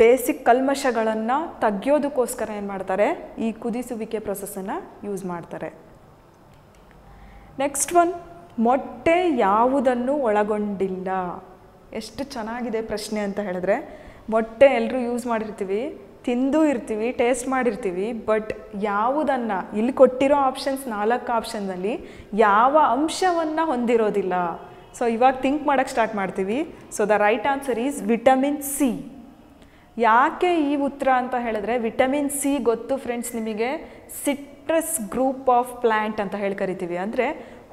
ಬೇಸಿಕ್ ಕಲ್ಮಶಗಳನ್ನು ತೆಗೆಯೋದಕ್ಕೋಸ್ಕರ ಏನು ಮಾಡ್ತಾರೆ, ಈ ಕುದಿಸುವಿಕೆ ಪ್ರೊಸೆಸ್ಸನ್ನು ಯೂಸ್ ಮಾಡ್ತಾರೆ. ನೆಕ್ಸ್ಟ್ ಒನ್ ಮೊಟ್ಟೆ ಯಾವುದನ್ನು ಒಳಗೊಂಡಿಲ್ಲ. ಎಷ್ಟು ಚೆನ್ನಾಗಿದೆ ಪ್ರಶ್ನೆ ಅಂತ ಹೇಳಿದ್ರೆ, ಮೊಟ್ಟೆ ಎಲ್ಲರೂ ಯೂಸ್ ಮಾಡಿರ್ತೀವಿ, ತಿಂದು ಇರ್ತೀವಿ, ಟೇಸ್ಟ್ ಮಾಡಿರ್ತೀವಿ. ಬಟ್ ಯಾವುದನ್ನು ಇಲ್ಲಿ ಕೊಟ್ಟಿರೋ ಆಪ್ಷನ್ಸ್ ನಾಲ್ಕು ಆಪ್ಷನ್ನಲ್ಲಿ ಯಾವ ಅಂಶವನ್ನು ಹೊಂದಿರೋದಿಲ್ಲ. ಸೊ ಇವಾಗ ಥಿಂಕ್ ಮಾಡೋಕ್ಕೆ ಸ್ಟಾರ್ಟ್ ಮಾಡ್ತೀವಿ. So the right answer is vitamin C. ಯಾಕೆ ಈ ಉತ್ತರ ಅಂತ ಹೇಳಿದ್ರೆ ವಿಟಮಿನ್ ಸಿ ಗೊತ್ತು ಫ್ರೆಂಡ್ಸ್ ನಿಮಗೆ, ಸಿಟ್ರಸ್ ಗ್ರೂಪ್ ಆಫ್ ಪ್ಲ್ಯಾಂಟ್ ಅಂತ ಹೇಳಿ ಕರಿತೀವಿ. ಅಂದರೆ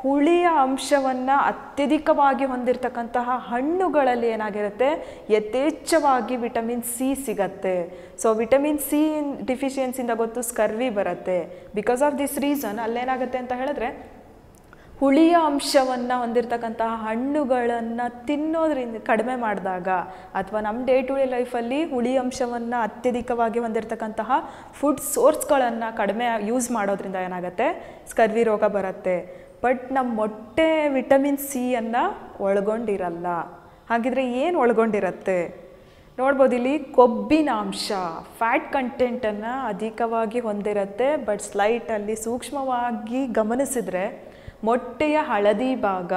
ಹುಳಿಯ ಅಂಶವನ್ನು ಅತ್ಯಧಿಕವಾಗಿ ಹೊಂದಿರತಕ್ಕಂತಹ ಹಣ್ಣುಗಳಲ್ಲಿ ಏನಾಗಿರುತ್ತೆ ಯಥೇಚ್ಛವಾಗಿ ವಿಟಮಿನ್ ಸಿ ಸಿಗತ್ತೆ. ಸೊ ವಿಟಮಿನ್ ಸಿ ಡಿಫಿಷಿಯನ್ಸಿಯಿಂದ ಗೊತ್ತು ಸ್ಕರ್ವಿ ಬರುತ್ತೆ. ಬಿಕಾಸ್ ಆಫ್ ದಿಸ್ ರೀಸನ್ ಅಲ್ಲೇನಾಗುತ್ತೆ ಅಂತ ಹೇಳಿದ್ರೆ ಹುಳಿಯ ಅಂಶವನ್ನು ಹೊಂದಿರತಕ್ಕಂತಹ ಹಣ್ಣುಗಳನ್ನು ತಿನ್ನೋದ್ರಿಂದ ಕಡಿಮೆ ಮಾಡಿದಾಗ ಅಥವಾ ನಮ್ಮ ಡೇ ಟು ಡೇ ಲೈಫಲ್ಲಿ ಹುಳಿ ಅಂಶವನ್ನು ಅತ್ಯಧಿಕವಾಗಿ ಹೊಂದಿರತಕ್ಕಂತಹ ಫುಡ್ ಸೋರ್ಸ್ಗಳನ್ನು ಕಡಿಮೆ ಯೂಸ್ ಮಾಡೋದ್ರಿಂದ ಏನಾಗುತ್ತೆ ಸ್ಕರ್ವಿ ರೋಗ ಬರುತ್ತೆ. ಬಟ್ ನಮ್ಮ ಮೊಟ್ಟೆ ವಿಟಮಿನ್ ಸಿಯನ್ನು ಒಳಗೊಂಡಿರಲ್ಲ. ಹಾಗಿದ್ರೆ ಏನು ಒಳಗೊಂಡಿರುತ್ತೆ ನೋಡ್ಬೋದು, ಇಲ್ಲಿ ಕೊಬ್ಬಿನಾಂಶ, ಫ್ಯಾಟ್ ಕಂಟೆಂಟನ್ನು ಅಧಿಕವಾಗಿ ಹೊಂದಿರುತ್ತೆ. ಬಟ್ ಸ್ಲೈಟಲ್ಲಿ ಸೂಕ್ಷ್ಮವಾಗಿ ಗಮನಿಸಿದರೆ ಮೊಟ್ಟೆಯ ಹಳದಿ ಭಾಗ,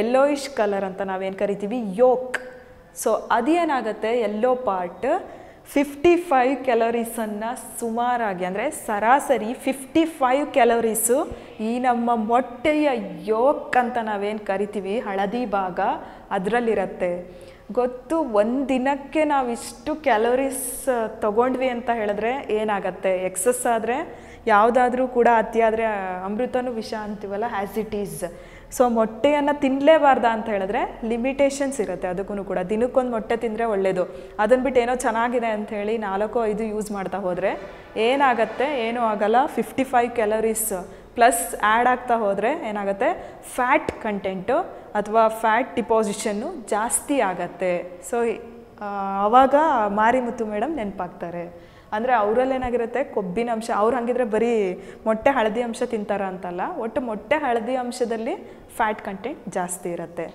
ಯೆಲ್ಲೋಯಿಶ್ ಕಲರ್ ಅಂತ ನಾವೇನು ಕರಿತೀವಿ ಯೋಕ್, ಸೊ ಅದೇನಾಗುತ್ತೆ ಯೆಲ್ಲೋ ಪಾರ್ಟ್ ಫಿಫ್ಟಿ ಫೈವ್ ಕ್ಯಾಲೋರೀಸನ್ನು ಸುಮಾರಾಗಿ ಅಂದರೆ ಸರಾಸರಿ ಫಿಫ್ಟಿ ಫೈವ್ ಕ್ಯಾಲೋರೀಸು ಈ ನಮ್ಮ ಮೊಟ್ಟೆಯ ಯೋಕ್ ಅಂತ ನಾವೇನು ಕರಿತೀವಿ ಹಳದಿ ಭಾಗ ಅದರಲ್ಲಿರುತ್ತೆ. ಗೊತ್ತು ಒಂದು ದಿನಕ್ಕೆ ನಾವು ಇಷ್ಟು ಕ್ಯಾಲೋರೀಸ್ ತೊಗೊಂಡ್ವಿ ಅಂತ ಹೇಳಿದ್ರೆ ಏನಾಗುತ್ತೆ, ಎಕ್ಸಸ್ ಆದರೆ ಯಾವುದಾದ್ರೂ ಕೂಡ ಅತಿಯಾದರೆ ಅಮೃತನೂ ವಿಷ ಅಂತೀವಲ್ಲ ಆ್ಯಸ್ ಇಟ್ ಈಸ್. ಸೊ ಮೊಟ್ಟೆಯನ್ನು ತಿನ್ನಲೇಬಾರ್ದ ಅಂತ ಹೇಳಿದ್ರೆ ಲಿಮಿಟೇಷನ್ಸ್ ಇರುತ್ತೆ, ಅದಕ್ಕೂ ಕೂಡ ದಿನಕ್ಕೊಂದು ಮೊಟ್ಟೆ ತಿಂದರೆ ಒಳ್ಳೆಯದು. ಅದನ್ನು ಬಿಟ್ಟು ಏನೋ ಚೆನ್ನಾಗಿದೆ ಅಂಥೇಳಿ ನಾಲ್ಕು ಐದು ಯೂಸ್ ಮಾಡ್ತಾ ಹೋದರೆ ಏನಾಗುತ್ತೆ, ಏನೂ ಆಗಲ್ಲ. Fifty five calories plus add ಆಗ್ತಾ ಹೋದರೆ ಏನಾಗುತ್ತೆ ಫ್ಯಾಟ್ ಕಂಟೆಂಟು ಅಥವಾ ಫ್ಯಾಟ್ ಡಿಪಾಸಿಷನ್ನು ಜಾಸ್ತಿ ಆಗತ್ತೆ. ಸೊ ಆವಾಗ ಮಾರಿಮುತ್ತು ಮೇಡಮ್ ನೆನಪಾಗ್ತಾರೆ. ಅಂದರೆ ಅವರಲ್ಲಿ ಏನಾಗಿರುತ್ತೆ, ಕೊಬ್ಬಿನ ಅಂಶ. ಅವ್ರು ಹಾಗಿದ್ರೆ ಬರೀ ಮೊಟ್ಟೆ ಹಳದಿ ಅಂಶ ತಿಂತಾರ ಅಂತಲ್ಲ, ಒಟ್ಟು ಮೊಟ್ಟೆ ಹಳದಿ ಅಂಶದಲ್ಲಿ ಫ್ಯಾಟ್ ಕಂಟೆಂಟ್ ಜಾಸ್ತಿ ಇರುತ್ತೆ.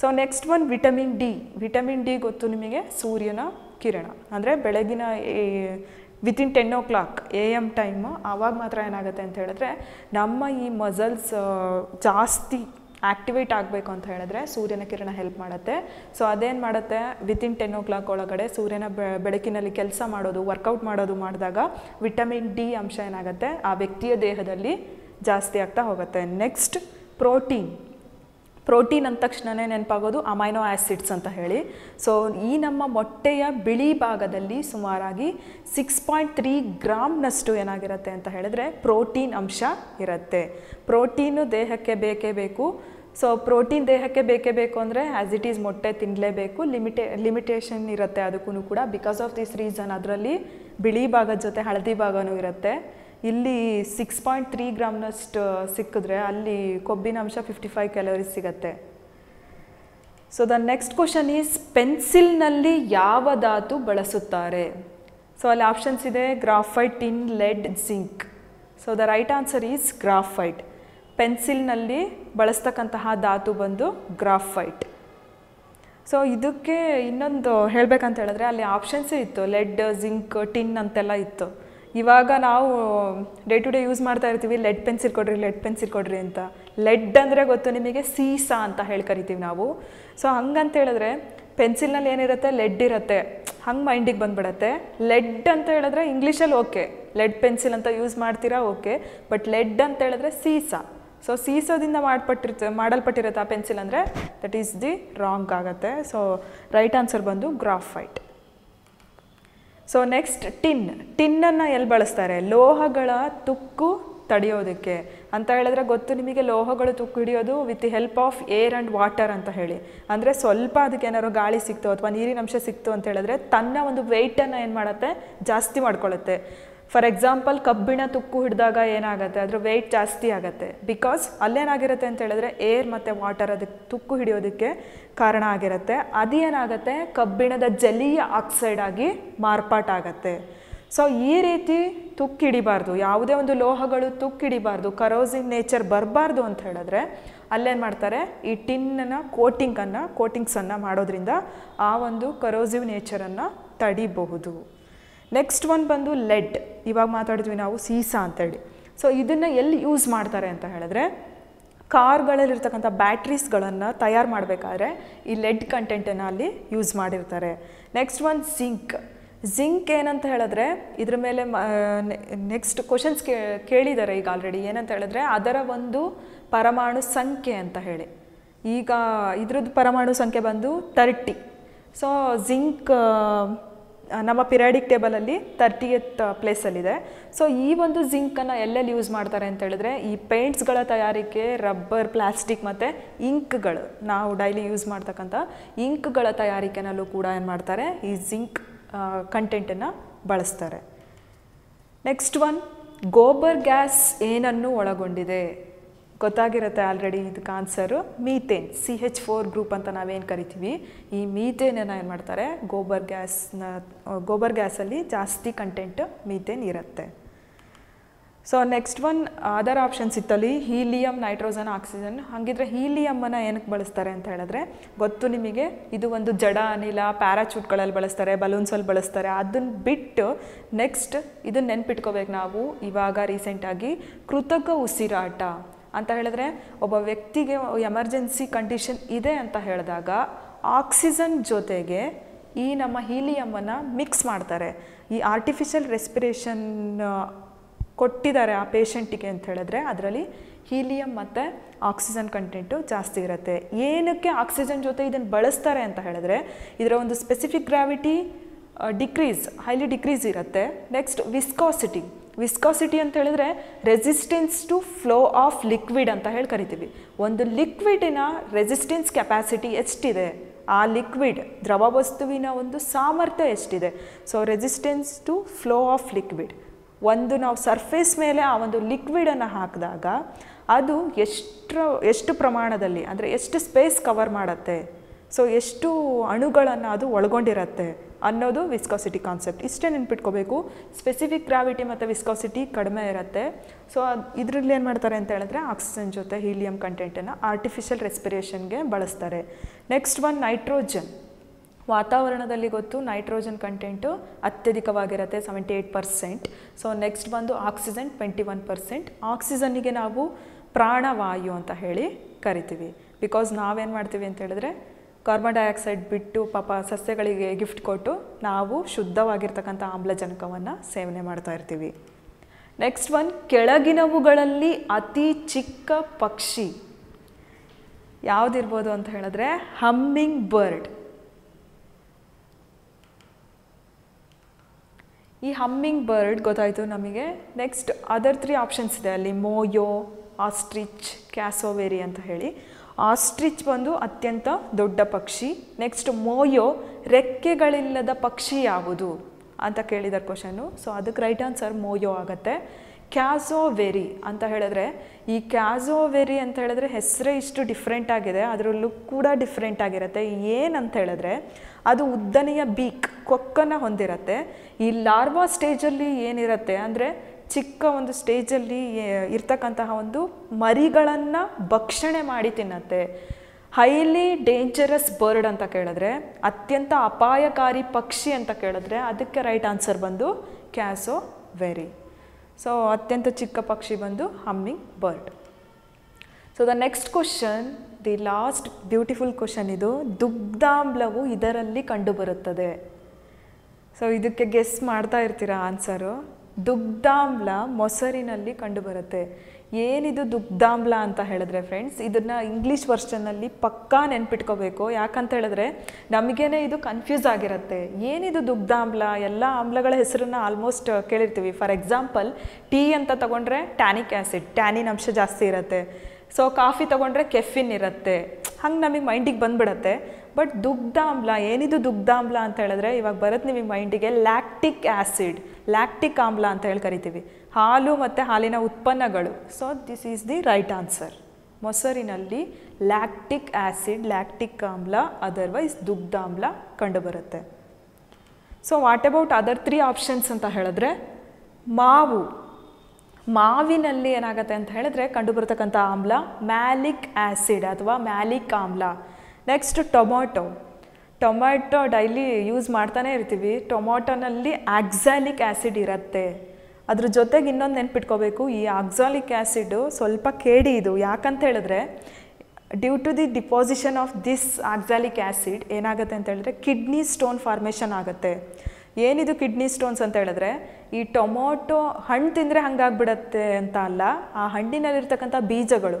So next one vitamin D. Vitamin D ಗೊತ್ತು ನಿಮಗೆ, ಸೂರ್ಯನ ಕಿರಣ ಅಂದರೆ ಬೆಳಗಿನ within ten o'clock A M time, ಆವಾಗ ಮಾತ್ರ ಏನಾಗುತ್ತೆ ಅಂತ ಹೇಳಿದ್ರೆ ನಮ್ಮ ಈ ಮಸಲ್ಸ್ ಜಾಸ್ತಿ ಆ್ಯಕ್ಟಿವೇಟ್ ಆಗಬೇಕು ಅಂತ ಹೇಳಿದ್ರೆ ಸೂರ್ಯನ ಕಿರಣ ಹೆಲ್ಪ್ ಮಾಡುತ್ತೆ. ಸೊ ಅದೇನು ಮಾಡುತ್ತೆ, ವಿತಿನ್ ಟೆನ್ ಓ ಕ್ಲಾಕ್ ಒಳಗಡೆ ಸೂರ್ಯನ ಬೆಳಕಿನಲ್ಲಿ ಕೆಲಸ ಮಾಡೋದು, ವರ್ಕೌಟ್ ಮಾಡೋದು ಮಾಡಿದಾಗ ವಿಟಮಿನ್ ಡಿ ಅಂಶ ಏನಾಗುತ್ತೆ ಆ ವ್ಯಕ್ತಿಯ ದೇಹದಲ್ಲಿ ಜಾಸ್ತಿ ಆಗ್ತಾ ಹೋಗುತ್ತೆ. Next protein. ಪ್ರೋಟೀನ್ ಅಂದ ತಕ್ಷಣವೇ ನೆನಪಾಗೋದು ಅಮೈನೋ ಆ್ಯಸಿಡ್ಸ್ ಅಂತ ಹೇಳಿ. ಸೊ ಈ ನಮ್ಮ ಮೊಟ್ಟೆಯ ಬಿಳಿ ಭಾಗದಲ್ಲಿ ಸುಮಾರಾಗಿ ಸಿಕ್ಸ್ ಪಾಯಿಂಟ್ ತ್ರೀ ಗ್ರಾಮ್ನಷ್ಟು ಏನಾಗಿರುತ್ತೆ ಅಂತ ಹೇಳಿದ್ರೆ ಪ್ರೋಟೀನ್ ಅಂಶ ಇರುತ್ತೆ. ಪ್ರೋಟೀನು ದೇಹಕ್ಕೆ ಬೇಕೇ ಬೇಕು. ಸೊ ಪ್ರೋಟೀನ್ ದೇಹಕ್ಕೆ ಬೇಕೇ ಬೇಕು ಅಂದರೆ ಆ್ಯಸ್ ಇಟ್ ಈಸ್ ಮೊಟ್ಟೆ ತಿನ್ನಲೇಬೇಕು. ಲಿಮಿಟೇ ಲಿಮಿಟೇಷನ್ ಇರುತ್ತೆ ಅದಕ್ಕೂ ಕೂಡ. ಬಿಕಾಸ್ ಆಫ್ ದಿಸ್ ರೀಸನ್ ಅದರಲ್ಲಿ ಬಿಳಿ ಭಾಗದ ಜೊತೆ ಹಳದಿ ಭಾಗವೂ ಇರುತ್ತೆ. ಇಲ್ಲಿ ಸಿಕ್ಸ್ ಪಾಯಿಂಟ್ ತ್ರೀ ಗ್ರಾಮ್ನಷ್ಟು ಸಿಕ್ಕಿದ್ರೆ ಅಲ್ಲಿ ಕೊಬ್ಬಿನ ಅಂಶ ಫಿಫ್ಟಿ ಫೈವ್ ಕ್ಯಾಲೋರೀಸ್ ಸಿಗುತ್ತೆ. So the next question is, ಪೆನ್ಸಿಲ್ನಲ್ಲಿ ಯಾವ ಧಾತು ಬಳಸುತ್ತಾರೆ? ಸೊ ಅಲ್ಲಿ ಆಪ್ಷನ್ಸ್ ಇದೆ graphite, tin, lead, zinc. So the right answer is graphite. ಪೆನ್ಸಿಲ್ನಲ್ಲಿ ಬಳಸ್ತಕ್ಕಂತಹ ಧಾತು ಬಂದು ಗ್ರಾಫೈಟ್. ಸೊ ಇದಕ್ಕೆ ಇನ್ನೊಂದು ಹೇಳಬೇಕಂತ ಹೇಳಿದ್ರೆ ಅಲ್ಲಿ ಆಪ್ಷನ್ಸೇ ಇತ್ತು, ಲೆಡ್, ಜಿಂಕ್, ಟಿನ್ ಅಂತೆಲ್ಲ ಇತ್ತು. ಇವಾಗ ನಾವು ಡೇ ಟು ಡೇ ಯೂಸ್ ಮಾಡ್ತಾ ಇರ್ತೀವಿ ಲೆಡ್ ಪೆನ್ಸಿಲ್ ಕೊಡ್ರಿ, ಲೆಡ್ ಪೆನ್ಸಿಲ್ ಕೊಡ್ರಿ ಅಂತ. ಲೆಡ್ ಅಂದರೆ ಗೊತ್ತು ನಿಮಗೆ, ಸೀಸಾ ಅಂತ ಹೇಳಿ ಕರಿತೀವಿ ನಾವು. ಸೊ ಹಂಗಂತ ಹೇಳಿದ್ರೆ ಪೆನ್ಸಿಲ್ನಲ್ಲಿ ಏನಿರುತ್ತೆ, ಲೆಡ್ ಇರುತ್ತೆ. ಹಂಗೆ ಮೈಂಡಿಗೆ ಬಂದುಬಿಡತ್ತೆ. ಲೆಡ್ ಅಂತ ಹೇಳಿದ್ರೆ ಇಂಗ್ಲೀಷಲ್ಲಿ ಓಕೆ, ಲೆಡ್ ಪೆನ್ಸಿಲ್ ಅಂತ ಯೂಸ್ ಮಾಡ್ತೀರಾ ಓಕೆ, ಬಟ್ ಲೆಡ್ ಅಂತ ಹೇಳಿದ್ರೆ ಸೀಸಾ. ಸೊ ಸೀಸೋದಿಂದ ಮಾಡ್ಪಟ್ಟಿರ್ತ ಮಾಡಲ್ಪಟ್ಟಿರುತ್ತೆ ಆ ಪೆನ್ಸಿಲ್ ಅಂದರೆ ದಟ್ ಈಸ್ ದಿ ರಾಂಗ್ ಆಗುತ್ತೆ. ಸೊ ರೈಟ್ ಆನ್ಸರ್ ಬಂದು ಗ್ರಾಫೈಟ್. So next tin. ಟಿನ್ನನ್ನು ಎಲ್ಲಿ ಬಳಸ್ತಾರೆ? ಲೋಹಗಳ ತುಕ್ಕು ತಡೆಯೋದಕ್ಕೆ ಅಂತ ಹೇಳಿದ್ರೆ ಗೊತ್ತು ನಿಮಗೆ, ಲೋಹಗಳು ತುಕ್ಕು ಹಿಡಿಯೋದು with the help of air and water ಅಂತ ಹೇಳಿ. ಅಂದರೆ ಸ್ವಲ್ಪ ಅದಕ್ಕೆ ಏನಾದ್ರು ಗಾಳಿ ಸಿಕ್ತು ಅಥವಾ ನೀರಿನ ಅಂಶ ಸಿಕ್ತು ಅಂತ ಹೇಳಿದ್ರೆ ತನ್ನ ಒಂದು ವೆಯ್ಟನ್ನು ಏನು ಮಾಡುತ್ತೆ, ಜಾಸ್ತಿ ಮಾಡ್ಕೊಳ್ಳುತ್ತೆ. ಫಾರ್ ಎಕ್ಸಾಂಪಲ್ ಕಬ್ಬಿಣ ತುಕ್ಕು ಹಿಡಿದಾಗ ಏನಾಗುತ್ತೆ, ಅದರ ವೆಯ್ಟ್ ಜಾಸ್ತಿ ಆಗುತ್ತೆ. ಬಿಕಾಸ್ ಅಲ್ಲೇನಾಗಿರುತ್ತೆ ಅಂತ ಹೇಳಿದ್ರೆ ಏರ್ ಮತ್ತು ವಾಟರ್ ಅದಕ್ಕೆ ತುಕ್ಕು ಹಿಡಿಯೋದಕ್ಕೆ ಕಾರಣ ಆಗಿರುತ್ತೆ. ಅದೇನಾಗುತ್ತೆ, ಕಬ್ಬಿಣದ ಜಲೀಯ ಆಕ್ಸೈಡ್ ಆಗಿ ಮಾರ್ಪಾಟಾಗತ್ತೆ. ಸೊ ಈ ರೀತಿ ತುಕ್ಕು ಹಿಡಿಬಾರ್ದು, ಯಾವುದೇ ಒಂದು ಲೋಹಗಳು ತುಕ್ಕು ಹಿಡಿಬಾರ್ದು, ಕರೋಸಿವ್ ನೇಚರ್ ಬರಬಾರ್ದು ಅಂತ ಹೇಳಿದ್ರೆ ಅಲ್ಲೇನು ಮಾಡ್ತಾರೆ, ಈ ಟಿನ್ನ ಕೋಟಿಂಗನ್ನು ಕೋಟಿಂಗ್ಸನ್ನು ಮಾಡೋದ್ರಿಂದ ಆ ಒಂದು ಕರೋಸಿವ್ ನೇಚರನ್ನು ತಡಿಬಹುದು. ನೆಕ್ಸ್ಟ್ ಒನ್ ಬಂದು ಲೆಡ್. ಇವಾಗ ಮಾತಾಡಿದ್ವಿ ನಾವು ಸೀಸಾ ಅಂತೇಳಿ. ಸೊ ಇದನ್ನು ಎಲ್ಲಿ ಯೂಸ್ ಮಾಡ್ತಾರೆ ಅಂತ ಹೇಳಿದ್ರೆ ಕಾರ್ಗಳಲ್ಲಿರ್ತಕ್ಕಂಥ ಬ್ಯಾಟ್ರೀಸ್ಗಳನ್ನು ತಯಾರು ಮಾಡಬೇಕಾದ್ರೆ ಈ ಲೆಡ್ ಕಂಟೆಂಟನ್ನು ಅಲ್ಲಿ ಯೂಸ್ ಮಾಡಿರ್ತಾರೆ. Next one zinc. ಜಿಂಕ್ ಏನಂತ ಹೇಳಿದ್ರೆ ಇದ್ರ ಮೇಲೆ ನೆಕ್ಸ್ಟ್ ಕ್ವಶನ್ಸ್ ಕೇಳಿದ್ದಾರೆ ಈಗ ಆಲ್ರೆಡಿ. ಏನಂತ ಹೇಳಿದ್ರೆ ಅದರ ಒಂದು ಪರಮಾಣು ಸಂಖ್ಯೆ ಅಂತ ಹೇಳಿ. ಈಗ ಇದ್ರದ್ದು ಪರಮಾಣು ಸಂಖ್ಯೆ ಬಂದು ತರ್ಟಿ. ಸೊ ಜಿಂಕ್ ನಮ್ಮ ಪಿರಿಯಾಡಿಕ್ ಟೇಬಲಲ್ಲಿ ತರ್ಟಿಯತ್ ಪ್ಲೇಸಲ್ಲಿದೆ. ಸೊ ಈ ಒಂದು ಜಿಂಕನ್ನು ಎಲ್ಲೆಲ್ಲಿ ಯೂಸ್ ಮಾಡ್ತಾರೆ ಅಂತ ಹೇಳಿದ್ರೆ ಈ ಪೇಂಟ್ಸ್ಗಳ ತಯಾರಿಕೆ, ರಬ್ಬರ್, ಪ್ಲಾಸ್ಟಿಕ್ ಮತ್ತು ಇಂಕ್ಗಳು ನಾವು ಡೈಲಿ ಯೂಸ್ ಮಾಡ್ತಕ್ಕಂಥ ಇಂಕ್ಗಳ ತಯಾರಿಕೆನಲ್ಲೂ ಕೂಡ ಏನು ಮಾಡ್ತಾರೆ, ಈ ಜಿಂಕ್ ಕಂಟೆಂಟನ್ನು ಬಳಸ್ತಾರೆ. ನೆಕ್ಸ್ಟ್ ಒನ್, ಗೋಬರ್ ಗ್ಯಾಸ್ ಏನನ್ನು ಒಳಗೊಂಡಿದೆ? ಗೊತ್ತಾಗಿರುತ್ತೆ ಆಲ್ರೆಡಿ ಇದಕ್ಕೆ answer methane. C H four group ಅಂತ ನಾವೇನು ಕರಿತೀವಿ, ಈ ಮೀಥೇನನ್ನು ಏನು ಮಾಡ್ತಾರೆ, ಗೋಬರ್ ಗ್ಯಾಸ್ನ ಗೋಬರ್ ಗ್ಯಾಸಲ್ಲಿ ಜಾಸ್ತಿ ಕಂಟೆಂಟ್ ಮೀಥೇನ್ ಇರುತ್ತೆ. So next one other options ಇತ್ತಲ್ಲಿ ಹೀಲಿಯಂ, ನೈಟ್ರೋಜನ್, ಆಕ್ಸಿಜನ್. ಹಾಗಿದ್ರೆ ಹೀಲಿಯಮ್ಮನ್ನು ಏನಕ್ಕೆ ಬಳಸ್ತಾರೆ ಅಂತ ಹೇಳಿದ್ರೆ ಗೊತ್ತು ನಿಮಗೆ, ಇದು ಒಂದು ಜಡ ಅನಿಲ, ಪ್ಯಾರಾಚೂಟ್ಗಳಲ್ಲಿ ಬಳಸ್ತಾರೆ, ಬಲೂನ್ಸಲ್ಲಿ ಬಳಸ್ತಾರೆ. ಅದನ್ನ ಬಿಟ್ಟು ನೆಕ್ಸ್ಟ್ ಇದನ್ನ ನೆನ್ಪಿಟ್ಕೋಬೇಕು ನಾವು. ಇವಾಗ ರೀಸೆಂಟಾಗಿ ಕೃತಕ ಉಸಿರಾಟ ಅಂತ ಹೇಳಿದ್ರೆ ಒಬ್ಬ ವ್ಯಕ್ತಿಗೆ ಎಮರ್ಜೆನ್ಸಿ ಕಂಡೀಷನ್ ಇದೆ ಅಂತ ಹೇಳಿದಾಗ ಆಕ್ಸಿಜನ್ ಜೊತೆಗೆ ಈ ನಮ್ಮ ಹೀಲಿಯಮ್ಮನ್ನು ಮಿಕ್ಸ್ ಮಾಡ್ತಾರೆ. ಈ ಆರ್ಟಿಫಿಷಿಯಲ್ ರೆಸ್ಪಿರೇಷನ್ ಕೊಟ್ಟಿದ್ದಾರೆ ಆ ಪೇಷಂಟಿಗೆ ಅಂತ ಹೇಳಿದ್ರೆ ಅದರಲ್ಲಿ ಹೀಲಿಯಂ ಮತ್ತು ಆಕ್ಸಿಜನ್ ಕಂಟೆಂಟು ಜಾಸ್ತಿ ಇರುತ್ತೆ. ಏನಕ್ಕೆ ಆಕ್ಸಿಜನ್ ಜೊತೆ ಇದನ್ನು ಬಳಸ್ತಾರೆ ಅಂತ ಹೇಳಿದ್ರೆ ಇದರ ಒಂದು specific gravity decrease, highly decrease ಇರುತ್ತೆ. Next viscosity. ವಿಸ್ಕಾಸಿಟಿ ಅಂತ ಹೇಳಿದ್ರೆ resistance to flow of liquid ಅಂತ ಹೇಳಿ ಕರಿತೀವಿ. ಒಂದು ಲಿಕ್ವಿಡಿನ ರೆಸಿಸ್ಟೆನ್ಸ್ ಕೆಪಾಸಿಟಿ ಎಷ್ಟಿದೆ, ಆ ಲಿಕ್ವಿಡ್ ದ್ರವ ವಸ್ತುವಿನ ಒಂದು ಸಾಮರ್ಥ್ಯ ಎಷ್ಟಿದೆ. So resistance to flow of liquid, ಒಂದು ನಾವು ಸರ್ಫೇಸ್ ಮೇಲೆ ಆ ಒಂದು ಲಿಕ್ವಿಡನ್ನು ಹಾಕಿದಾಗ ಅದು ಎಷ್ಟು ಎಷ್ಟು ಪ್ರಮಾಣದಲ್ಲಿ ಅಂದರೆ ಎಷ್ಟು ಸ್ಪೇಸ್ ಕವರ್ ಮಾಡುತ್ತೆ, So, ಎಷ್ಟು ಅಣುಗಳನ್ನು ಅದು ಒಳಗೊಂಡಿರುತ್ತೆ ಅನ್ನೋದು ವಿಸ್ಕೋಸಿಟಿ ಕಾನ್ಸೆಪ್ಟ್. ಇಷ್ಟೇ ನೆನಪಿಟ್ಕೋಬೇಕು. ಸ್ಪೆಸಿಫಿಕ್ ಗ್ರಾವಿಟಿ ಮತ್ತು ವಿಸ್ಕೋಸಿಟಿ ಕಡಿಮೆ ಇರುತ್ತೆ. ಸೊ ಇದರಲ್ಲಿ ಏನು ಮಾಡ್ತಾರೆ ಅಂತ ಹೇಳಿದ್ರೆ ಆಕ್ಸಿಜನ್ ಜೊತೆ ಹೀಲಿಯಂ ಕಂಟೆಂಟನ್ನು ಆರ್ಟಿಫಿಷಿಯಲ್ ರೆಸ್ಪಿರೇಷನ್ಗೆ ಬಳಸ್ತಾರೆ. Next one nitrogen. ವಾತಾವರಣದಲ್ಲಿ ಗೊತ್ತು ನೈಟ್ರೋಜನ್ ಕಂಟೆಂಟು ಅತ್ಯಧಿಕವಾಗಿರುತ್ತೆ seventy eight percent. So next ಬಂದು ಆಕ್ಸಿಜನ್ ಟ್ವೆಂಟಿ ಒನ್ ಪರ್ಸೆಂಟ್. ಆಕ್ಸಿಜನ್ನಿಗೆ ನಾವು ಪ್ರಾಣವಾಯು ಅಂತ ಹೇಳಿ ಕರಿತೀವಿ. ಬಿಕಾಸ್ ನಾವೇನು ಮಾಡ್ತೀವಿ ಅಂತ ಹೇಳಿದ್ರೆ ಕಾರ್ಬನ್ ಡೈಆಕ್ಸೈಡ್ ಬಿಟ್ಟು ಪಾಪ ಸಸ್ಯಗಳಿಗೆ ಗಿಫ್ಟ್ ಕೊಟ್ಟು ನಾವು ಶುದ್ಧವಾಗಿರ್ತಕ್ಕಂಥ ಆಮ್ಲಜನಕವನ್ನು ಸೇವನೆ ಮಾಡ್ತಾ ಇರ್ತೀವಿ. ನೆಕ್ಸ್ಟ್ ಒನ್ ಕೆಳಗಿನವುಗಳಲ್ಲಿ ಅತಿ ಚಿಕ್ಕ ಪಕ್ಷಿ ಯಾವುದಿರ್ಬೋದು ಅಂತ ಹೇಳಿದ್ರೆ ಹಮ್ಮಿಂಗ್ ಬರ್ಡ್. ಈ ಹಮ್ಮಿಂಗ್ ಬರ್ಡ್ ಗೊತ್ತಾಯಿತು ನಮಗೆ. ನೆಕ್ಸ್ಟ್ ಅದರ್ ತ್ರೀ ಆಪ್ಷನ್ಸ್ ಇದೆ ಅಲ್ಲಿ, ಮೋಯೋ, ಆಸ್ಟ್ರಿಚ್, ಕ್ಯಾಸೋವೇರಿ ಅಂತ ಹೇಳಿ. ಆಸ್ಟ್ರಿಚ್ ಬಂದು ಅತ್ಯಂತ ದೊಡ್ಡ ಪಕ್ಷಿ. ನೆಕ್ಸ್ಟ್ ಮೋಯೋ, ರೆಕ್ಕೆಗಳಿಲ್ಲದ ಪಕ್ಷಿ ಯಾವುದು ಅಂತ ಕೇಳಿದಾರೆ ಕ್ವಶನ್ನು. ಸೊ ಅದಕ್ಕೆ ರೈಟ್ ಆನ್ಸರ್ ಮೋಯೋ ಆಗುತ್ತೆ. ಕ್ಯಾಸೋವೆರಿ ಅಂತ ಹೇಳಿದ್ರೆ, ಈ ಕ್ಯಾಸೋವೆರಿ ಅಂತ ಹೇಳಿದ್ರೆ ಹೆಸರೇ ಇಷ್ಟು ಡಿಫ್ರೆಂಟ್ ಆಗಿದೆ, ಅದರಲ್ಲೂ ಕೂಡ ಡಿಫ್ರೆಂಟ್ ಆಗಿರುತ್ತೆ. ಏನಂತ ಹೇಳಿದ್ರೆ ಅದು ಉದ್ದನೆಯ ಬೀಕ್ ಕೊಕ್ಕನ್ನು ಹೊಂದಿರುತ್ತೆ. ಈ ಲಾರ್ವಾ ಸ್ಟೇಜಲ್ಲಿ ಏನಿರುತ್ತೆ ಅಂದರೆ ಚಿಕ್ಕ ಒಂದು ಸ್ಟೇಜಲ್ಲಿ ಇರ್ತಕ್ಕಂತಹ ಒಂದು ಮರಿಗಳನ್ನು ಭಕ್ಷಣೆ ಮಾಡಿ ತಿನ್ನತ್ತೆ. ಹೈಲಿ ಡೇಂಜರಸ್ ಬರ್ಡ್ ಅಂತ ಕೇಳಿದ್ರೆ, ಅತ್ಯಂತ ಅಪಾಯಕಾರಿ ಪಕ್ಷಿ ಅಂತ ಕೇಳಿದ್ರೆ ಅದಕ್ಕೆ ರೈಟ್ ಆನ್ಸರ್ ಬಂದು ಕ್ಯಾಸೋವೆರಿ. ಸೊ ಅತ್ಯಂತ ಚಿಕ್ಕ ಪಕ್ಷಿ ಬಂದು humming bird. So the next question, the last beautiful question ಇದು. ದುಗ್ಧಾಮ್ಲವು ಇದರಲ್ಲಿ ಕಂಡುಬರುತ್ತದೆ. ಸೊ ಇದಕ್ಕೆ ಗೆಸ್ ಮಾಡ್ತಾ ಇರ್ತೀರಾ ಆನ್ಸರು. ದುಗ್ಧಾಮ್ಲ ಮೊಸರಿನಲ್ಲಿ ಕಂಡುಬರುತ್ತೆ. ಏನಿದು ದುಗ್ಧಾಮ್ಲ ಅಂತ ಹೇಳಿದ್ರೆ ಫ್ರೆಂಡ್ಸ್, ಇದನ್ನು ಇಂಗ್ಲೀಷ್ ವರ್ಷನಲ್ಲಿ ಪಕ್ಕಾ ನೆನ್ಪಿಟ್ಕೋಬೇಕು. ಯಾಕಂತ ಹೇಳಿದ್ರೆ ನಮಗೇನೆ ಇದು ಕನ್ಫ್ಯೂಸ್ ಆಗಿರುತ್ತೆ. ಏನಿದು ದುಗ್ಧಾಮ್ಲ, ಎಲ್ಲ ಆಮ್ಲಗಳ ಹೆಸರನ್ನು ಆಲ್ಮೋಸ್ಟ್ ಕೇಳಿರ್ತೀವಿ. ಫಾರ್ ಎಕ್ಸಾಂಪಲ್ ಟೀ ಅಂತ ತಗೊಂಡ್ರೆ ಟ್ಯಾನಿಕ್ ಆ್ಯಸಿಡ್, ಟ್ಯಾನಿನ್ ಅಂಶ ಜಾಸ್ತಿ ಇರುತ್ತೆ. ಸೊ ಕಾಫಿ ತಗೊಂಡ್ರೆ ಕೆಫಿನ್ ಇರುತ್ತೆ. ಹಂಗೆ ನಮಗೆ ಮೈಂಡಿಗೆ ಬಂದುಬಿಡತ್ತೆ. ಬಟ್ ದುಗ್ಧಾಮ್ಲ, ಏನಿದು ದುಗ್ಧಾಮ್ಲ ಅಂತ ಹೇಳಿದ್ರೆ ಇವಾಗ ಬರುತ್ತೆ ನಿಮಗೆ ಮೈಂಡಿಗೆ ಲ್ಯಾಕ್ಟಿಕ್ ಆ್ಯಸಿಡ್, ಲ್ಯಾಕ್ಟಿಕ್ ಆಮ್ಲ ಅಂತ ಹೇಳಿ ಕರಿತೀವಿ, ಹಾಲು ಮತ್ತು ಹಾಲಿನ ಉತ್ಪನ್ನಗಳು. So this is the right answer. ಮೊಸರಿನಲ್ಲಿ ಲ್ಯಾಕ್ಟಿಕ್ ಆ್ಯಸಿಡ್, ಲ್ಯಾಕ್ಟಿಕ್ ಆಮ್ಲ, ಅದರ್ವೈಸ್ ದುಗ್ಧಾಮ್ಲ ಕಂಡುಬರುತ್ತೆ. So what about other three options ಅಂತ ಹೇಳಿದ್ರೆ ಮಾವು. ಮಾವಿನಲ್ಲಿ ಏನಾಗುತ್ತೆ ಅಂತ ಹೇಳಿದ್ರೆ ಕಂಡುಬರ್ತಕ್ಕಂಥ ಆಮ್ಲ ಮ್ಯಾಲಿಕ್ ಆ್ಯಸಿಡ್ ಅಥವಾ ಮ್ಯಾಲಿಕ್ ಆಮ್ಲ. Next tomato. Tomato daily use ಮಾಡ್ತಾನೆ ಇರ್ತೀವಿ. ಟೊಮೊಟೊನಲ್ಲಿ ಆಕ್ಸಾಲಿಕ್ ಆ್ಯಸಿಡ್ ಇರುತ್ತೆ. ಅದ್ರ ಜೊತೆಗೆ ಇನ್ನೊಂದು ನೆನ್ಪಿಟ್ಕೋಬೇಕು, ಈ ಆಕ್ಸಾಲಿಕ್ ಆ್ಯಸಿಡು ಸ್ವಲ್ಪ ಕೇಡಿ ಇದು. ಯಾಕಂತ ಹೇಳಿದ್ರೆ due to the deposition of this oxalic acid ಏನಾಗುತ್ತೆ ಅಂತ ಹೇಳಿದ್ರೆ ಕಿಡ್ನಿ ಸ್ಟೋನ್ ಫಾರ್ಮೇಷನ್ ಆಗುತ್ತೆ. ಏನಿದು ಕಿಡ್ನಿ ಸ್ಟೋನ್ಸ್ ಅಂತ ಹೇಳಿದ್ರೆ, ಈ ಟೊಮೊಟೊ ಹಣ್ಣು ತಿಂದರೆ ಹಂಗಾಗ್ಬಿಡತ್ತೆ ಅಂತ ಅಲ್ಲ, ಆ ಹಣ್ಣಿನಲ್ಲಿರ್ತಕ್ಕಂಥ ಬೀಜಗಳು.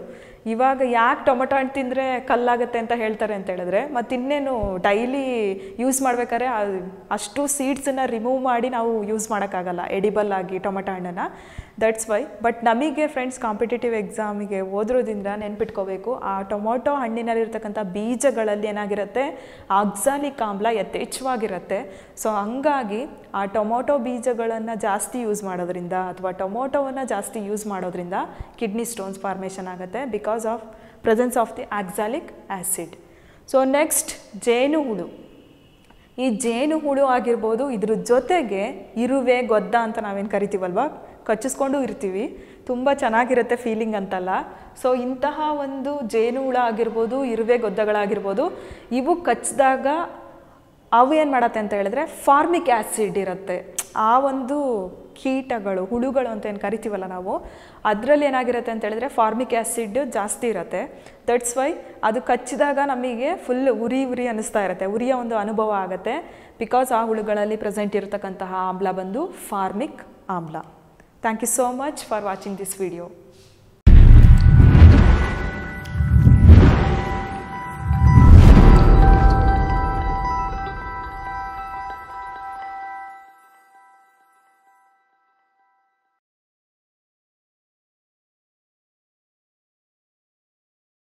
ಇವಾಗ ಯಾಕೆ ಟೊಮೊಟೊ ಹಣ್ಣು ತಿಂದರೆ ಕಲ್ಲಾಗುತ್ತೆ ಅಂತ ಹೇಳ್ತಾರೆ ಅಂತ ಹೇಳಿದ್ರೆ, ಮತ್ತು ಇನ್ನೇನು ಡೈಲಿ ಯೂಸ್ ಮಾಡ್ಬೇಕಾದ್ರೆ ಅಷ್ಟು ಸೀಡ್ಸನ್ನು ರಿಮೂವ್ ಮಾಡಿ ನಾವು ಯೂಸ್ ಮಾಡೋಕ್ಕಾಗಲ್ಲ ಎಡಿಬಲ್ ಆಗಿ ಟೊಮೊಟೊ ಹಣ್ಣನ್ನು. That's why. ಬಟ್ ನಮಗೆ ಫ್ರೆಂಡ್ಸ್ ಕಾಂಪಿಟೇಟಿವ್ ಎಕ್ಸಾಮಿಗೆ ಓದಿರೋದ್ರಿಂದ ನೆನ್ಪಿಟ್ಕೋಬೇಕು, ಆ ಟೊಮೊಟೊ ಹಣ್ಣಿನಲ್ಲಿರ್ತಕ್ಕಂಥ ಬೀಜಗಳಲ್ಲಿ ಏನಾಗಿರುತ್ತೆ ಆಕ್ಸಾಲಿಕ್ ಆಮ್ಲ ಯಥೇಚ್ಛವಾಗಿರುತ್ತೆ. ಸೊ ಹಂಗಾಗಿ ಆ ಟೊಮೊಟೊ ಬೀಜಗಳನ್ನು ಜಾಸ್ತಿ ಯೂಸ್ ಮಾಡೋದ್ರಿಂದ ಅಥವಾ ಟೊಮೊಟೊವನ್ನು ಜಾಸ್ತಿ ಯೂಸ್ ಮಾಡೋದ್ರಿಂದ ಕಿಡ್ನಿ ಸ್ಟೋನ್ಸ್ ಫಾರ್ಮೇಷನ್ ಆಗುತ್ತೆ because of presence of the oxalic acid. So next ಜೇನುಹುಳು. ಈ ಜೇನುಹುಳು ಆಗಿರ್ಬೋದು, ಇದ್ರ ಜೊತೆಗೆ ಇರುವೆ, ಗೊದ್ದ ಅಂತ ನಾವೇನು ಕರಿತೀವಲ್ವ, ಕಚ್ಚಿಸ್ಕೊಂಡು ಇರ್ತೀವಿ, ತುಂಬ ಚೆನ್ನಾಗಿರುತ್ತೆ ಫೀಲಿಂಗ್ ಅಂತಲ್ಲ. ಸೊ ಇಂತಹ ಒಂದು ಜೇನುಹುಳ ಆಗಿರ್ಬೋದು, ಇರುವೆ, ಗೊದ್ದಗಳಾಗಿರ್ಬೋದು, ಇವು ಕಚ್ಚಿದಾಗ ಅವು ಏನು ಮಾಡುತ್ತೆ ಅಂತ ಹೇಳಿದ್ರೆ ಫಾರ್ಮಿಕ್ ಆ್ಯಸಿಡ್ ಇರುತ್ತೆ. ಆ ಒಂದು ಕೀಟಗಳು, ಹುಳುಗಳು ಅಂತ ಏನು ಕರಿತೀವಲ್ಲ ನಾವು, ಅದರಲ್ಲಿ ಏನಾಗಿರುತ್ತೆ ಅಂತ ಹೇಳಿದ್ರೆ ಫಾರ್ಮಿಕ್ ಆ್ಯಸಿಡ್ ಜಾಸ್ತಿ ಇರುತ್ತೆ. ದಟ್ಸ್ ವೈ ಅದು ಕಚ್ಚಿದಾಗ ನಮಗೆ ಫುಲ್ ಉರಿ ಉರಿ ಅನ್ನಿಸ್ತಾ ಇರುತ್ತೆ, ಉರಿಯ ಒಂದು ಅನುಭವ ಆಗುತ್ತೆ. ಬಿಕಾಸ್ ಆ ಹುಳುಗಳಲ್ಲಿ ಪ್ರೆಸೆಂಟ್ ಇರತಕ್ಕಂತಹ ಆಮ್ಲ ಬಂದು ಫಾರ್ಮಿಕ್ ಆಮ್ಲ. Thank you so much for watching this video.